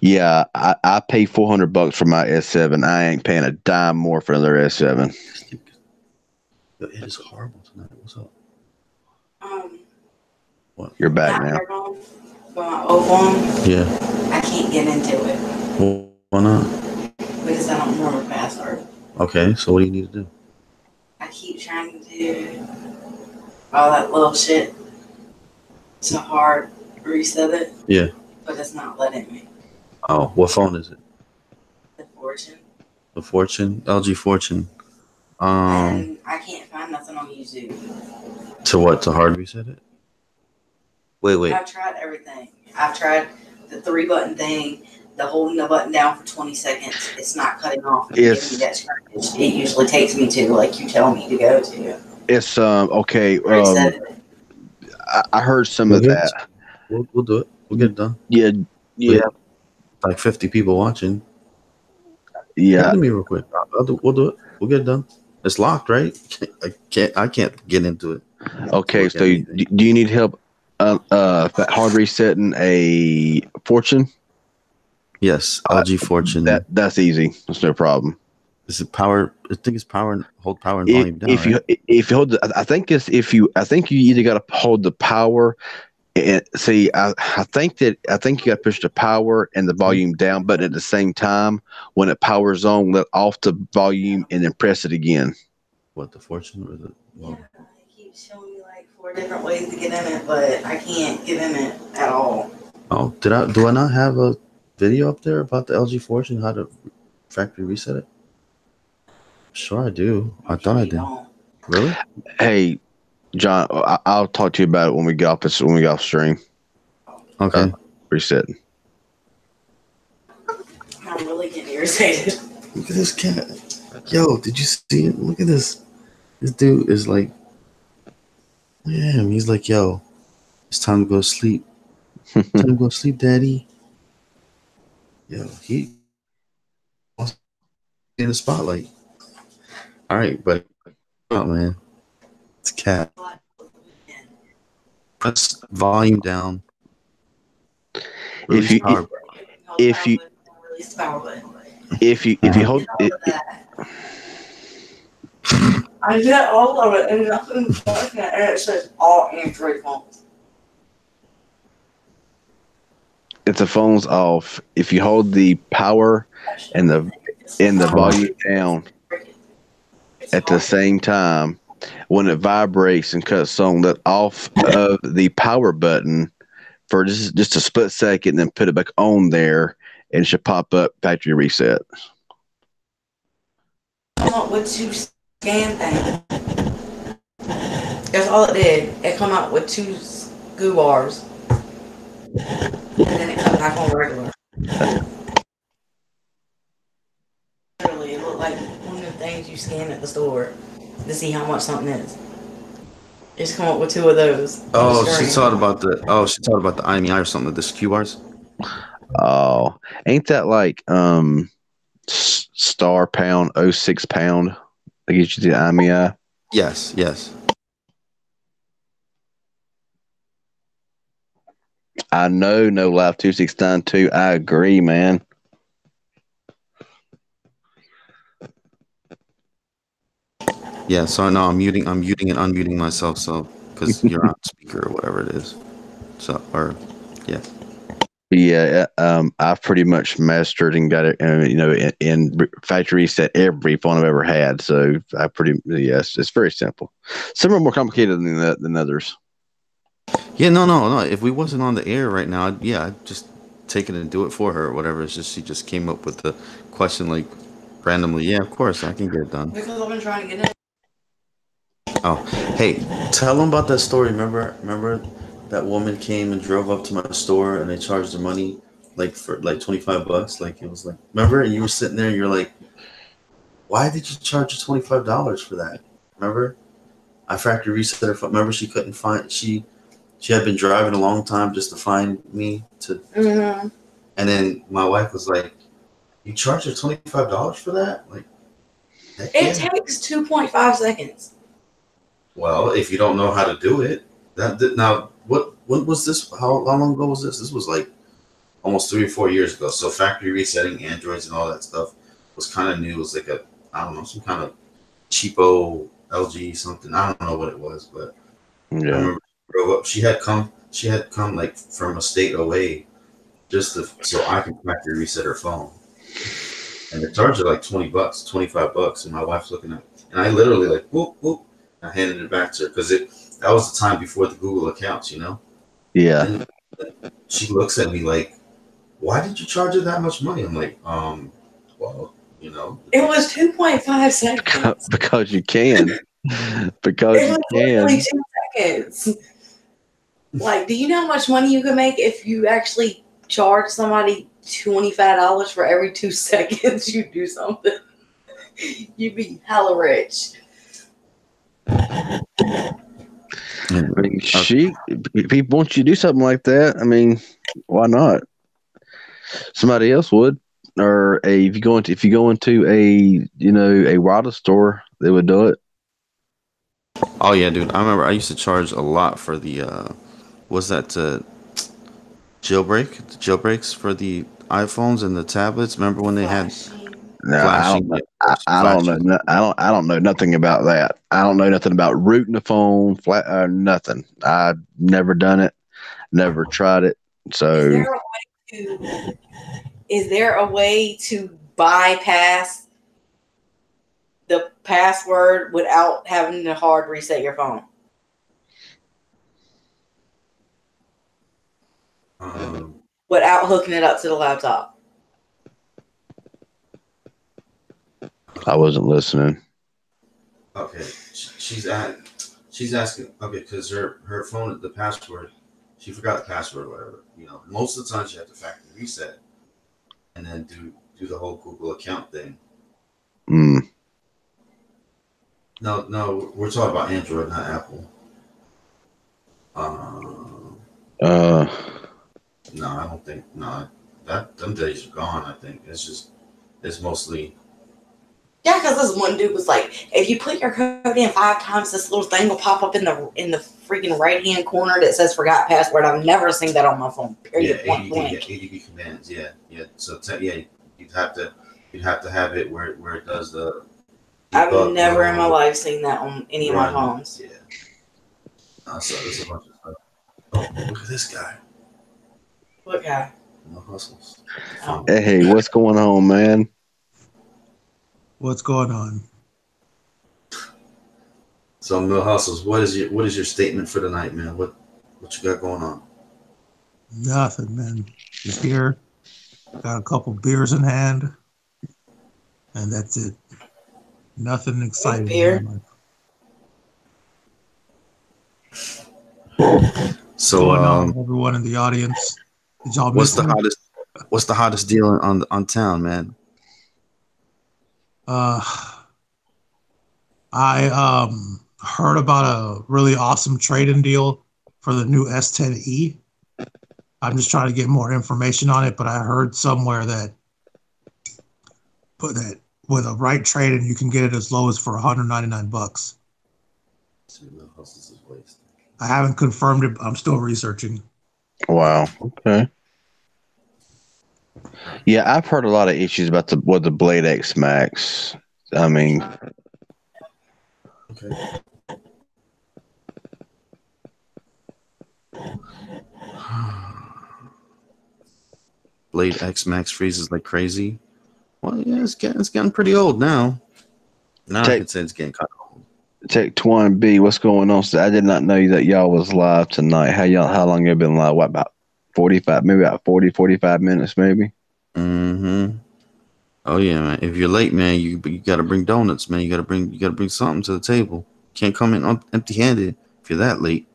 Yeah, I, I pay four hundred bucks for my S seven. I ain't paying a dime more for another S seven. It is horrible tonight. What's up? Um, what? You're back now. Going on. Yeah. I can't get into it. Well, why not? Because I don't remember password. Okay, so what do you need to do? I keep trying to do all that little shit to hard reset it. Yeah. But it's not letting me. Oh, what phone is it? The Fortune. The Fortune? L G Fortune. Um, and I can't find nothing on YouTube. To what? To hard reset it? Wait, wait. I've tried everything. I've tried the three button thing, the holding the button down for twenty seconds. It's not cutting off. It's, that's it usually takes me to, like you tell me to go to. It's, um, okay. Um, I, I heard some we'll of that. We'll, we'll do it. We'll get it done. Yeah. Yeah. Like fifty people watching. Yeah. Let me real quick. I'll do, we'll do it. We'll get it done. It's locked, right? I can't. I can't get into it. Okay. So, you, do you need help uh, uh, hard resetting a Fortune? Yes, L G uh, Fortune. That that's easy. That's no problem. Is it power? I think it's power and hold power and volume if, down. If you right? if you hold, the, I think it's if you. I think you either got to hold the power. And see, I, I think that I think you got to push the power and the volume down, but at the same time, when it powers on, let off the volume and then press it again. What, the Fortune or the? Well, yeah, it keeps showing me like four different ways to get in it, but I can't get in it at all. Oh, did I? Do I not have a video up there about the L G Fortune, how to factory reset it? Sure, I do. I thought I did. Really? Hey. John, I'll talk to you about it when we get off this, when we get off stream. Okay. Uh, reset. I'm really getting irritated. Look at this cat. Yo, did you see it? Look at this. This dude is like, damn, he's like, yo, it's time to go to sleep. It's time to go to sleep, daddy. Yo, he wants in the spotlight. All right, buddy. Oh, man. Cat, press volume down. If you if, if you if you if you hold it, I did all of it and nothing's working. It says all Android phones. If the phone's off, if you hold the power and the and the volume down at the same time. When it vibrates and cuts on, let off of the power button for just just a split second, then put it back on there, and it should pop up factory reset. I want with two scan thing. That's all it did. It come out with two goo bars, and then it comes back on regular. Literally, it looked like one of the things you scan at the store to see how much something is. Just come up with two of those. Oh, she talked about the oh, she talked about the I M E I or something, like this Q Bars. Oh, ain't that like um star pound oh six pound? They get you the I M E I. Yes, yes. I know, no life two six nine two. I agree, man. Yeah, so no, I'm muting. I'm muting and unmuting myself, so because you're on speaker or whatever it is. So, or yeah, yeah. Um, I've pretty much mastered and got it. Uh, you know, in, in factory reset every phone I've ever had. So I pretty yes, it's very simple. Some are more complicated than the, than others. Yeah, no, no, no. If we wasn't on the air right now, I'd, yeah, I'd just take it and do it for her or whatever. It's just she just came up with the question like randomly. Yeah, of course I can get it done. Because I've been trying to get it. Oh, hey, tell them about that story. Remember, remember that woman came and drove up to my store and they charged her money like for like twenty-five bucks. Like it was like, remember? And you were sitting there and you're like, why did you charge her twenty-five dollars for that? Remember? I factory reset her phone. Remember, she couldn't find, she, she had been driving a long time just to find me to, mm-hmm. And then my wife was like, you charged her twenty-five dollars for that? Like, that it takes two point five seconds. Well, if you don't know how to do it, that, that now what what was this? How, how long ago was this? This was like almost three or four years ago. So factory resetting Androids and all that stuff was kind of new. It was like a I don't know some kind of cheapo L G something. I don't know what it was, but yeah. I remember she drove up. She had come. She had come like from a state away, just to, so I could factory reset her phone. And they charged her like twenty bucks, twenty five bucks, and my wife's looking at, and I literally like whoop whoop. I handed it back to her because it that was the time before the Google accounts, you know? Yeah. And she looks at me like, why did you charge her that much money? I'm like, um, well, you know. It was two point five seconds. Because, because you can. Because it was you can. Two seconds. Like, do you know how much money you can make if you actually charge somebody twenty-five dollars for every two seconds you do something? You'd be hella rich. I mean, she, if he wants you to do something like that, I mean, why not? Somebody else would. Or a, if you go into if you go into a you know a wireless store, they would do it. Oh yeah, dude! I remember I used to charge a lot for the uh, what's that uh, jailbreak the jailbreaks for the iPhones and the tablets. Remember when they had? No, flashing, I don't. Know, I, I don't know. I don't. I don't know nothing about that. I don't know nothing about rooting the phone. Flat. Uh, nothing. I've never done it. Never tried it. So. Is there a way to bypass the password without having to hard reset your phone? Um, without hooking it up to the laptop? I wasn't listening. Okay, she's at, she's asking. Okay, because her her phone, the password, she forgot the password or whatever. You know, most of the time she had to factory reset. And then do do the whole Google account thing. Mm. No, no, we're talking about Android, not Apple. Um, uh. No, I don't think. No, that them days are gone. I think it's just it's mostly. Yeah, because this one dude was like, if you put your code in five times, this little thing will pop up in the in the freaking right hand corner that says "forgot password." I've never seen that on my phone. Period. Yeah, A D B commands. Yeah, yeah. So t yeah, you'd have to you'd have to have it where where it does the. I've never in my life seen that on any of my phones. Yeah. I saw this a bunch of stuff. Oh, look at this guy. What guy? No hustles. Um, hey, what's going on, man? What's going on? So, Mill Hustles, what is your what is your statement for tonight, man? What what you got going on? Nothing, man. Just here. Got a couple beers in hand, and that's it. Nothing exciting. Beer. So, um, everyone in the audience, did y'all what's the hottest? What's the hottest deal on on town, man? Uh, I um heard about a really awesome trade-in deal for the new S ten e. I'm just trying to get more information on it, but I heard somewhere that put that with a right trade-in, you can get it as low as for one hundred ninety-nine bucks. I haven't confirmed it. But I'm still researching. Wow. Okay. Yeah, I've heard a lot of issues about the what the Blade X Max. I mean, okay. Blade X Max freezes like crazy. Well, yeah, it's getting it's getting pretty old now. Now take, I can say it's getting kind of old. Tech Twine B, what's going on? So I did not know that y'all was live tonight. How y'all? How long you been live? What about? forty-five, maybe about forty, forty-five minutes, maybe. Mm-hmm. Oh yeah, man. If you're late, man, you you gotta bring donuts, man. You gotta bring you gotta bring something to the table. Can't come in empty-handed if you're that late.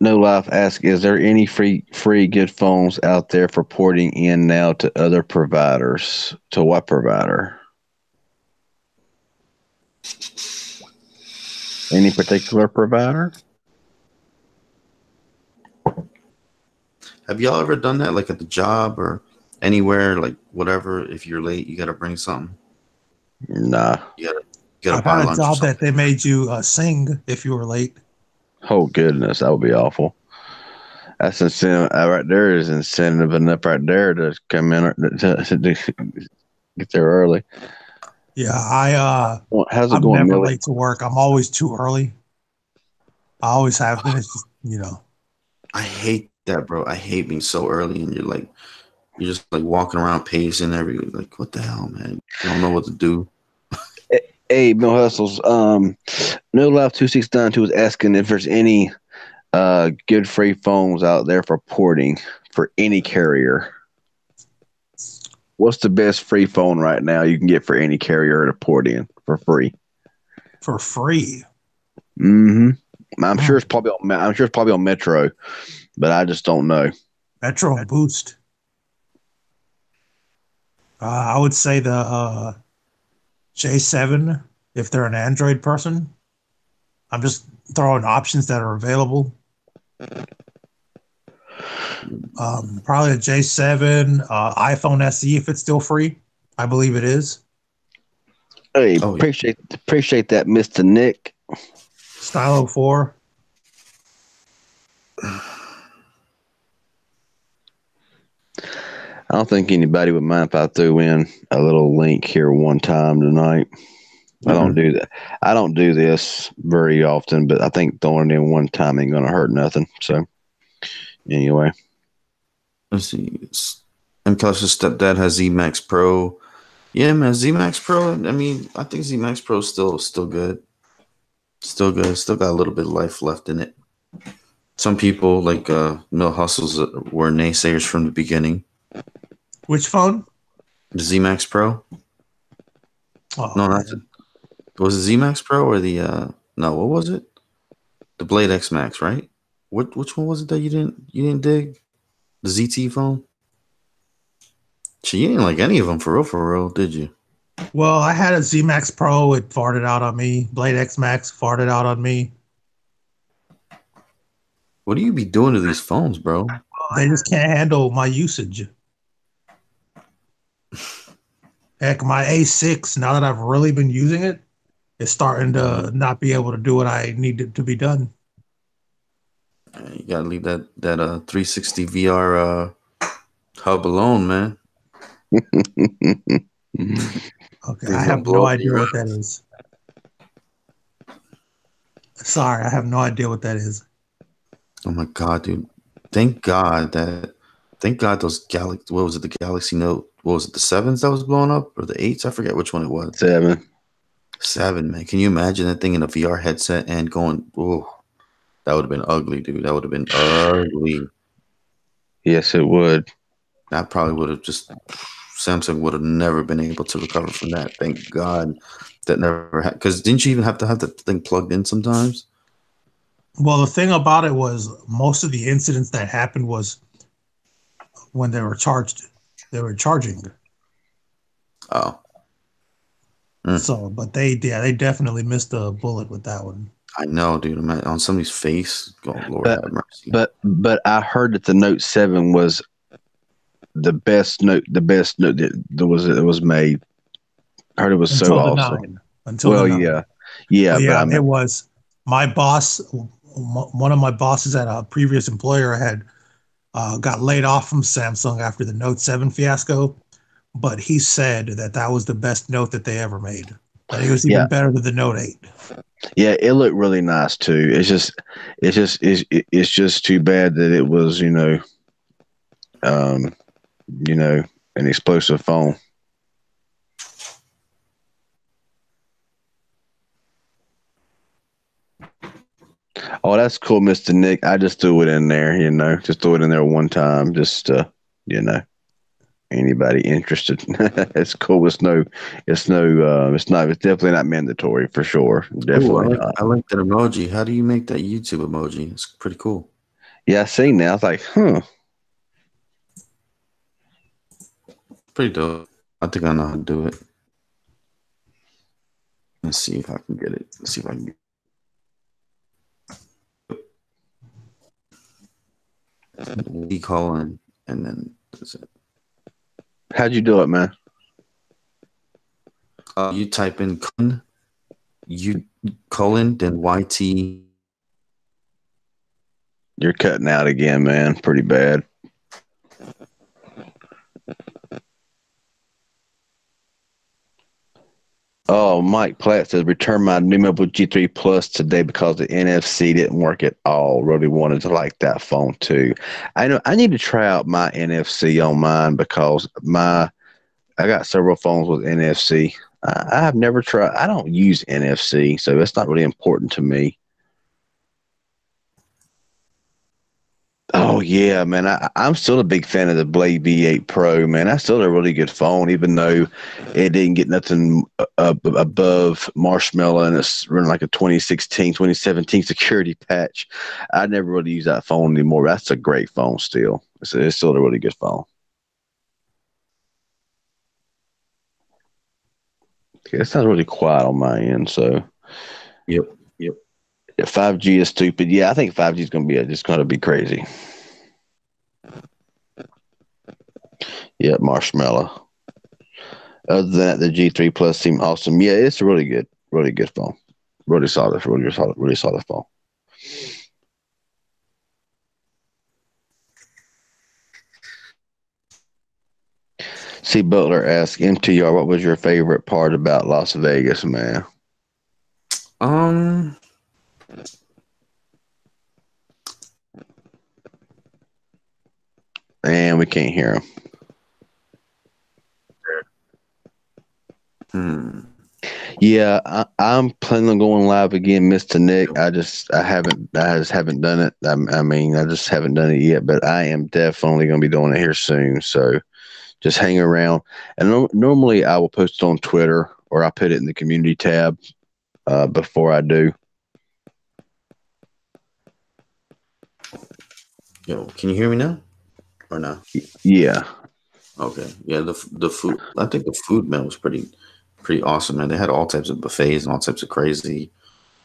No Life asks, is there any free free good phones out there for porting in now to other providers? To what provider? Any particular provider? Have y'all ever done that, like at the job or anywhere, like whatever? If you're late, you got to bring something. Nah. You gotta, you gotta buy lunch. I thought that they made you uh, sing if you were late. Oh, goodness. That would be awful. That's incentive. Right there is incentive enough right there to come in or to, to, to get there early. Yeah. I, uh, well, how's it I'm going, never Millie? Late to work. I'm always too early. I always have been. It's just, you know. I hate that, bro. I hate being so early and you're like you're just like walking around pacing everywhere. Like, what the hell, man? I don't know what to do. Hey, Bill Hustles, um No Life two six nine two was asking if there's any uh good free phones out there for porting for any carrier. What's the best free phone right now you can get for any carrier to port in for free? For free. Mm-hmm. I'm sure it's probably on, I'm sure it's probably on Metro, but I just don't know. Metro and Boost. Uh, I would say the uh, J seven if they're an Android person. I'm just throwing options that are available. Um, probably a J seven, uh, iPhone S E if it's still free. I believe it is. Hey, oh, appreciate yeah. appreciate that, Mister Nick. Stylo four. I don't think anybody would mind if I threw in a little link here one time tonight. Mm-hmm. I don't do that. I don't do this very often, but I think throwing in one time ain't gonna hurt nothing. So anyway, let's see. And plus, his stepdad has Z Max Pro. Yeah, man, Z Max Pro. I mean, I think Z Max Pro is still still good, still good. Still got a little bit of life left in it. Some people like uh, Mill Hustles were naysayers from the beginning. Which phone? The Z Max Pro. Oh, no, that's it. Was it Z Max Pro or the uh, no? What was it? The Blade X Max, right? What which one was it that you didn't you didn't dig? The Z T E phone? She didn't like any of them for real, for real, did you? Well, I had a Z Max Pro. It farted out on me. Blade X Max farted out on me. What do you be doing to these phones, bro? They just can't handle my usage. Heck, my A six, now that I've really been using it, is starting to not be able to do what I need it to be done. You gotta leave that that uh three sixty V R uh hub alone, man. Okay, I have no idea what that is. Sorry, I have no idea what that is. Oh my god, dude! Thank God that, thank God those Galaxy. What was it? The Galaxy Note. What was it? The sevens that was blown up, or the eights? I forget which one it was. Seven. Seven, man. Can you imagine that thing in a V R headset and going? Oh. That would have been ugly, dude. That would have been ugly. Yes, it would. That probably would have just... Samsung would have never been able to recover from that. Thank God that never happened. Because didn't you even have to have that thing plugged in sometimes? Well, the thing about it was most of the incidents that happened was when they were charged. They were charging. Oh. Mm. So, but they, yeah, they definitely missed a bullet with that one. I know, dude. I'm on somebody's face. Oh, Lord but, have mercy. But but I heard that the Note seven was the best Note. The best Note that was it was made. I heard it was Until so awesome. Until well, yeah, yeah, yeah. But I mean, it was my boss. One of my bosses at a previous employer had uh, got laid off from Samsung after the Note seven fiasco, but he said that that was the best Note that they ever made. But it was even yeah. better than the Note eight. Yeah, it looked really nice too. It's just, it's just, it's, it's just too bad that it was, you know, um, you know, an explosive phone. Oh, that's cool, Mister Nick. I just threw it in there, you know, just threw it in there one time, just uh, you know, anybody interested. It's cool. It's no, it's no, uh, it's not, it's definitely not mandatory for sure. Definitely. Ooh, I, like, not. I like that emoji. How do you make that YouTube emoji? It's pretty cool. Yeah, I seen that. I was like, huh. Pretty dope. I think I know how to do it. Let's see if I can get it. Let's see if I can get it. We call in and then that's it. How'd you do it, man? Uh, you type in colon, you colon, then Y T. You're cutting out again, man. Pretty bad. Oh, Mike Platt says, return my Nuu Mobile G three Plus today because the N F C didn't work at all. Really wanted to like that phone too. I know I need to try out my N F C on mine because my I got several phones with N F C. Uh, I have never tried. I don't use N F C, so it's not really important to me. Oh yeah, man. I, I'm still a big fan of the Blade V eight Pro, man. That's still a really good phone, even though it didn't get nothing uh, above Marshmallow, and it's running like a twenty sixteen, twenty seventeen security patch. I never really use that phone anymore. That's a great phone still. It's, it's still a really good phone. Okay, it sounds really quiet on my end, so. Yep. Yep. Yeah, five G is stupid. Yeah, I think five G is going to be just going to be crazy. Yeah, Marshmallow. Other than that, the G three Plus seemed awesome. Yeah, it's a really good, really good phone. Really solid, really solid, really solid phone. C. Butler asks, M T R, what was your favorite part about Las Vegas, man? Um... And we can't hear him. Hmm. Yeah, I, I'm planning on going live again, Mister Nick. I just, I haven't, I just haven't done it. I, I mean, I just haven't done it yet. But I am definitely going to be doing it here soon. So just hang around. And no, normally I will post it on Twitter, or I put it in the community tab uh, before I do. Yo, can you hear me now? Or no? Yeah. Okay. Yeah, the the food, I think the food meal was pretty pretty awesome, man. They had all types of buffets and all types of crazy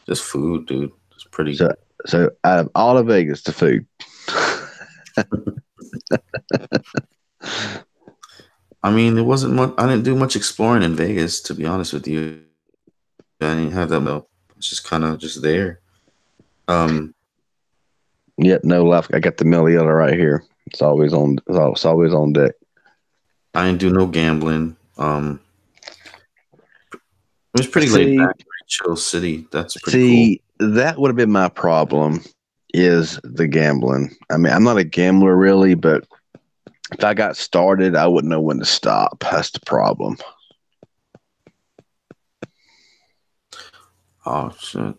just food, dude. It's pretty so, so out of all of Vegas, the food. I mean, there wasn't much. I didn't do much exploring in Vegas, to be honest with you. I didn't have that meal. It's just kind of just there. Um Yep, no left. I got the Meliella right here. It's always on. It's always on deck. I didn't do no gambling. Um, it was pretty see, laid back, chill city. That's pretty see, cool. That would have been my problem, is the gambling. I mean, I'm not a gambler really, but if I got started, I wouldn't know when to stop. That's the problem. Oh shit!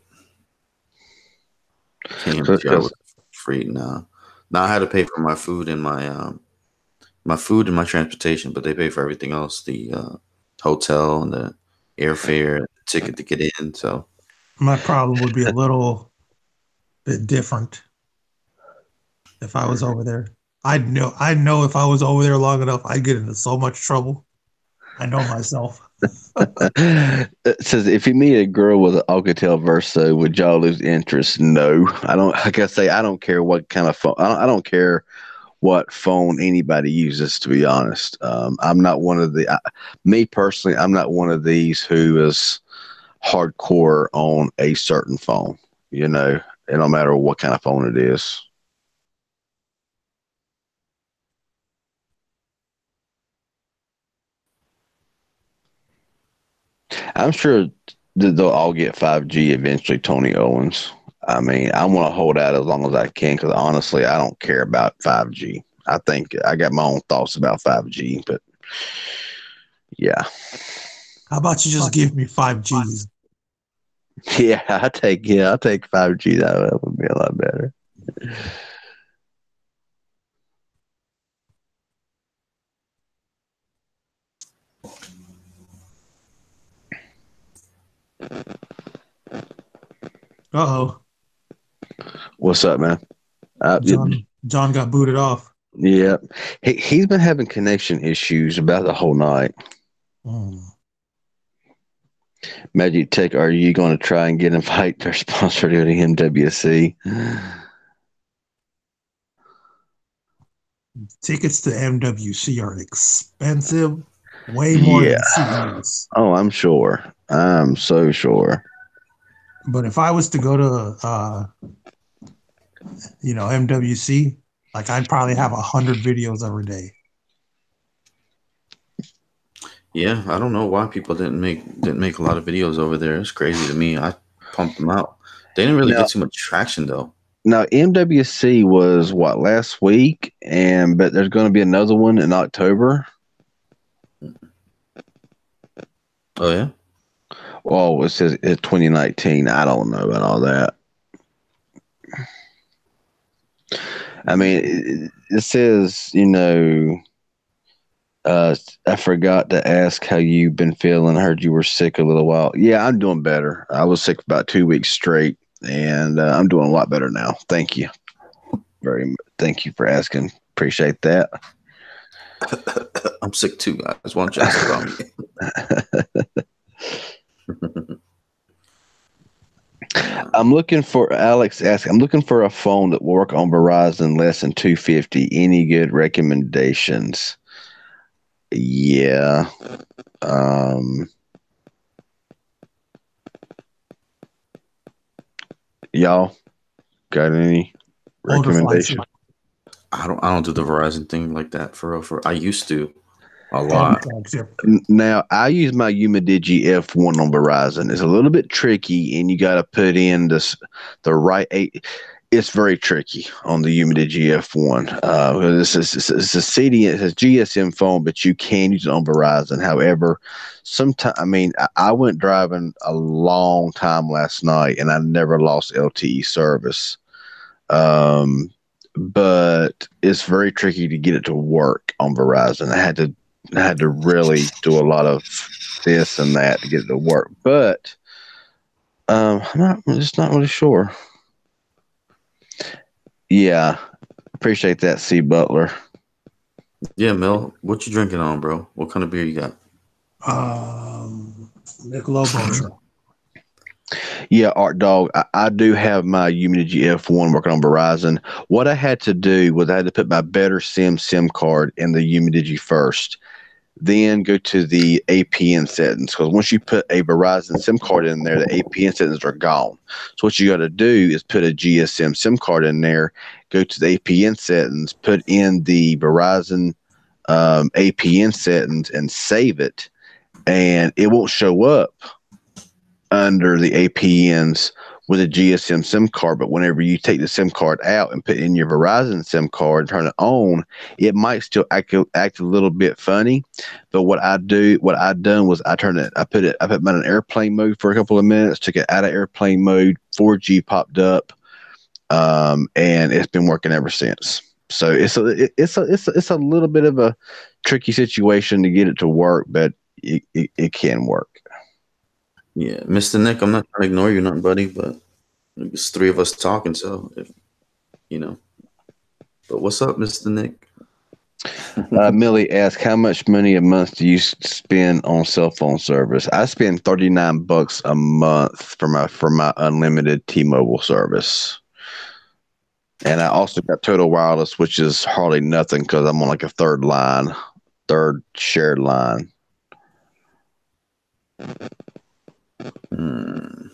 Can't even so free now. Now I had to pay for my food and my um, my food and my transportation, but they pay for everything else: the uh, hotel and the airfare, and the ticket to get in. So my problem would be a little bit different if I was over there. I know, I know, if I was over there long enough, I'd get into so much trouble. I know myself. It says, if you meet a girl with an Alcatel Verso, would y'all lose interest? No, I don't. Like I say, I don't care what kind of phone. I don't, I don't care what phone anybody uses. To be honest, um, I'm not one of the. I, me personally, I'm not one of these who is hardcore on a certain phone. You know, it don't matter what kind of phone it is. I'm sure they'll all get five G eventually, Tony Owens. I mean, I want to hold out as long as I can, because honestly, I don't care about five G. I think I got my own thoughts about five G, but yeah. How about you just give me five Gs? Yeah, I take yeah, I take five G. That would be a lot better. Uh-oh. What's up, man? Uh, John, John got booted off. Yeah. He, he's been having connection issues about the whole night. Mm. Magic Tech, are you going to try and get him fight their sponsor to the M W C? Tickets to M W C are expensive. Way more yeah. than C Ds. Oh, I'm sure. I'm so sure. But if I was to go to, uh, you know, M W C, like I'd probably have a hundred videos every day. Yeah, I don't know why people didn't make didn't make a lot of videos over there. It's crazy to me. I pumped them out. They didn't really now, get too much traction though. Now M W C was what, last week, and but there's going to be another one in October. Oh yeah. Oh, it says it's twenty nineteen. I don't know about all that. I mean, this is, you know, uh, I forgot to ask how you've been feeling. I heard you were sick a little while. Yeah, I'm doing better. I was sick for about two weeks straight, and uh, I'm doing a lot better now. Thank you very much. Thank you for asking. Appreciate that. I'm sick too, guys. Why don't you ask about me? I'm looking for Alex asking. I'm looking for a phone that will work on Verizon less than two fifty. Any good recommendations? Yeah. Um, y'all got any recommendations? I don't. I don't do the Verizon thing like that for real. For I used to a lot. Now I use my Umidigi F one on Verizon. It's a little bit tricky, and you got to put in this the right eight. It's very tricky on the Umidigi F one. Uh, this is it's, it's a C D. It's a G S M phone, but you can use it on Verizon. However, sometimes I mean I, I went driving a long time last night, and I never lost L T E service. Um. But it's very tricky to get it to work on Verizon. I had to, I had to really do a lot of this and that to get it to work. But um, I'm not, I'm just not really sure. Yeah, appreciate that, C Butler. Yeah, Mel, what you drinking on, bro? What kind of beer you got? Um, Michelob Ultra. Yeah, Art Dog, I, I do have my Umidigi F one working on Verizon. What I had to do was I had to put my Better SIM SIM card in the Umidigi first, then go to the A P N settings. Because once you put a Verizon SIM card in there, the A P N settings are gone. So what you got to do is put a G S M SIM card in there, go to the A P N settings, put in the Verizon um, A P N settings and save it, and it won't show up under the A P Ns with a G S M SIM card, but whenever you take the SIM card out and put in your Verizon SIM card and turn it on, it might still act, act a little bit funny. But what I do, what I done was I turned it, I put it, I put mine in airplane mode for a couple of minutes, took it out of airplane mode, four G popped up, um, and it's been working ever since. So it's a, it, it's a, it's a, it's a little bit of a tricky situation to get it to work, but it, it, it can work. Yeah, Mister Nick, I'm not trying to ignore you, nothing, buddy, but it's three of us talking, so, if, you know. But what's up, Mister Nick? uh, Millie asked, how much money a month do you spend on cell phone service? I spend thirty-nine bucks a month for my, for my unlimited T-Mobile service. And I also got Total Wireless, which is hardly nothing because I'm on like a third line, third shared line. Hmm. Man,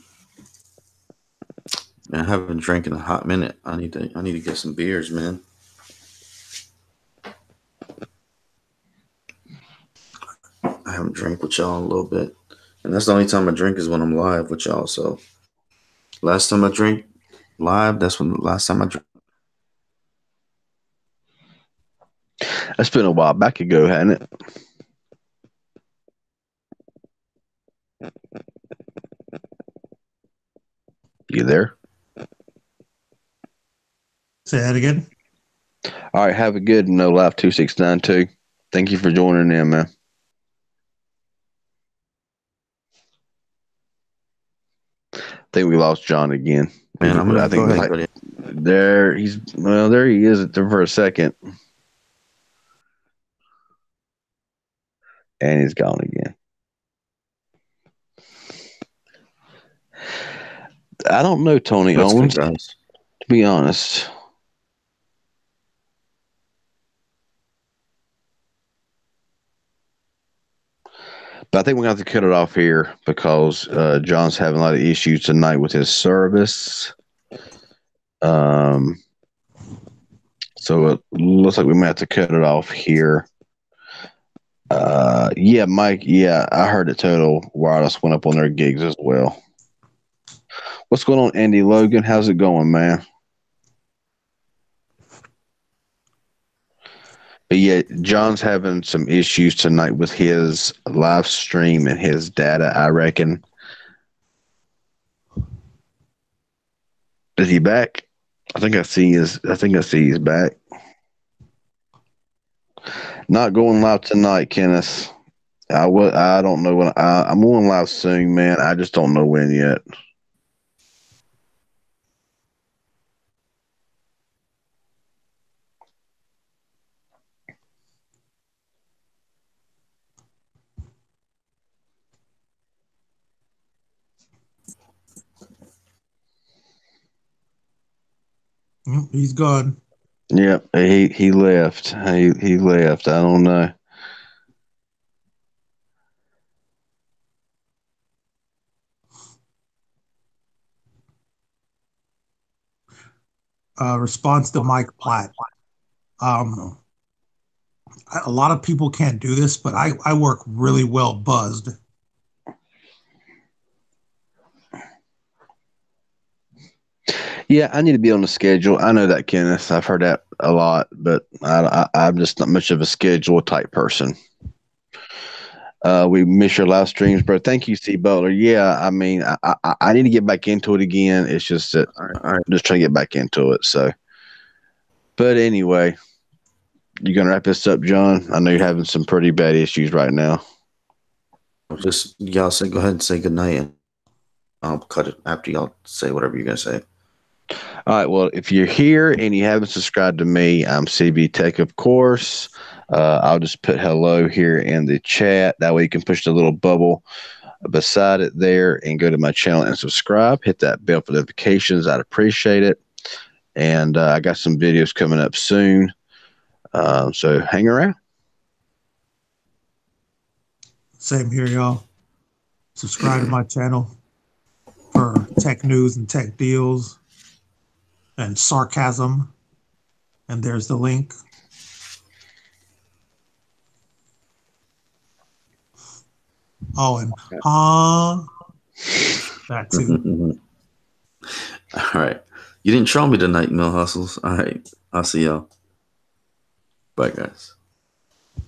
I haven't been drinking a hot minute. I need to. I need to get some beers, man. I haven't drank with y'all in a little bit, and that's the only time I drink is when I'm live with y'all. So, last time I drank live, that's when the last time I drank. That's been a while back ago, hadn't it? You there? Say that again. All right. Have a good No Life two six nine two. Thank you for joining in, man. I think we lost John again. Man, I'm I think ahead, like, there he's well, there he is for a second, and he's gone again. I don't know Tony That's Owens, to be honest. But I think we're going to have to cut it off here because uh, John's having a lot of issues tonight with his service. Um, so it looks like we might have to cut it off here. Uh, yeah, Mike, yeah, I heard that Total Wireless went up on their gigs as well. What's going on, Andy Logan? How's it going, man? But yeah, John's having some issues tonight with his live stream and his data, I reckon. Is he back? I think I see his. I think I see he's back. Not going live tonight, Kenneth. I would. I don't know when. I, I'm going live soon, man. I just don't know when yet. Oh, he's gone. Yeah, he he left. He he left. I don't know. Uh, response to Mike Platt. Um, I, a lot of people can't do this, but I, I work really well buzzed. Yeah, I need to be on the schedule. I know that, Kenneth. I've heard that a lot, but I, I, I'm just not much of a schedule type person. Uh, we miss your live streams, bro. Thank you, C. Butler. Yeah, I mean, I, I, I need to get back into it again. It's just that I'm just trying to get back into it. So, but anyway, you gonna wrap this up, John? I know you're having some pretty bad issues right now. Just y'all say, go ahead and say goodnight, and I'll cut it after y'all say whatever you're gonna say. All right. Well, if you're here and you haven't subscribed to me, I'm C V Tech, of course. Uh, I'll just put hello here in the chat. That way you can push the little bubble beside it there and go to my channel and subscribe. Hit that bell for notifications. I'd appreciate it. And uh, I got some videos coming up soon. Um, so hang around. Same here, y'all. Subscribe to my channel for tech news and tech deals and sarcasm. And there's the link. Oh, and ah, that too. All right. You didn't show me tonight, Mill Hustles. All right. I'll see y'all. Bye, guys.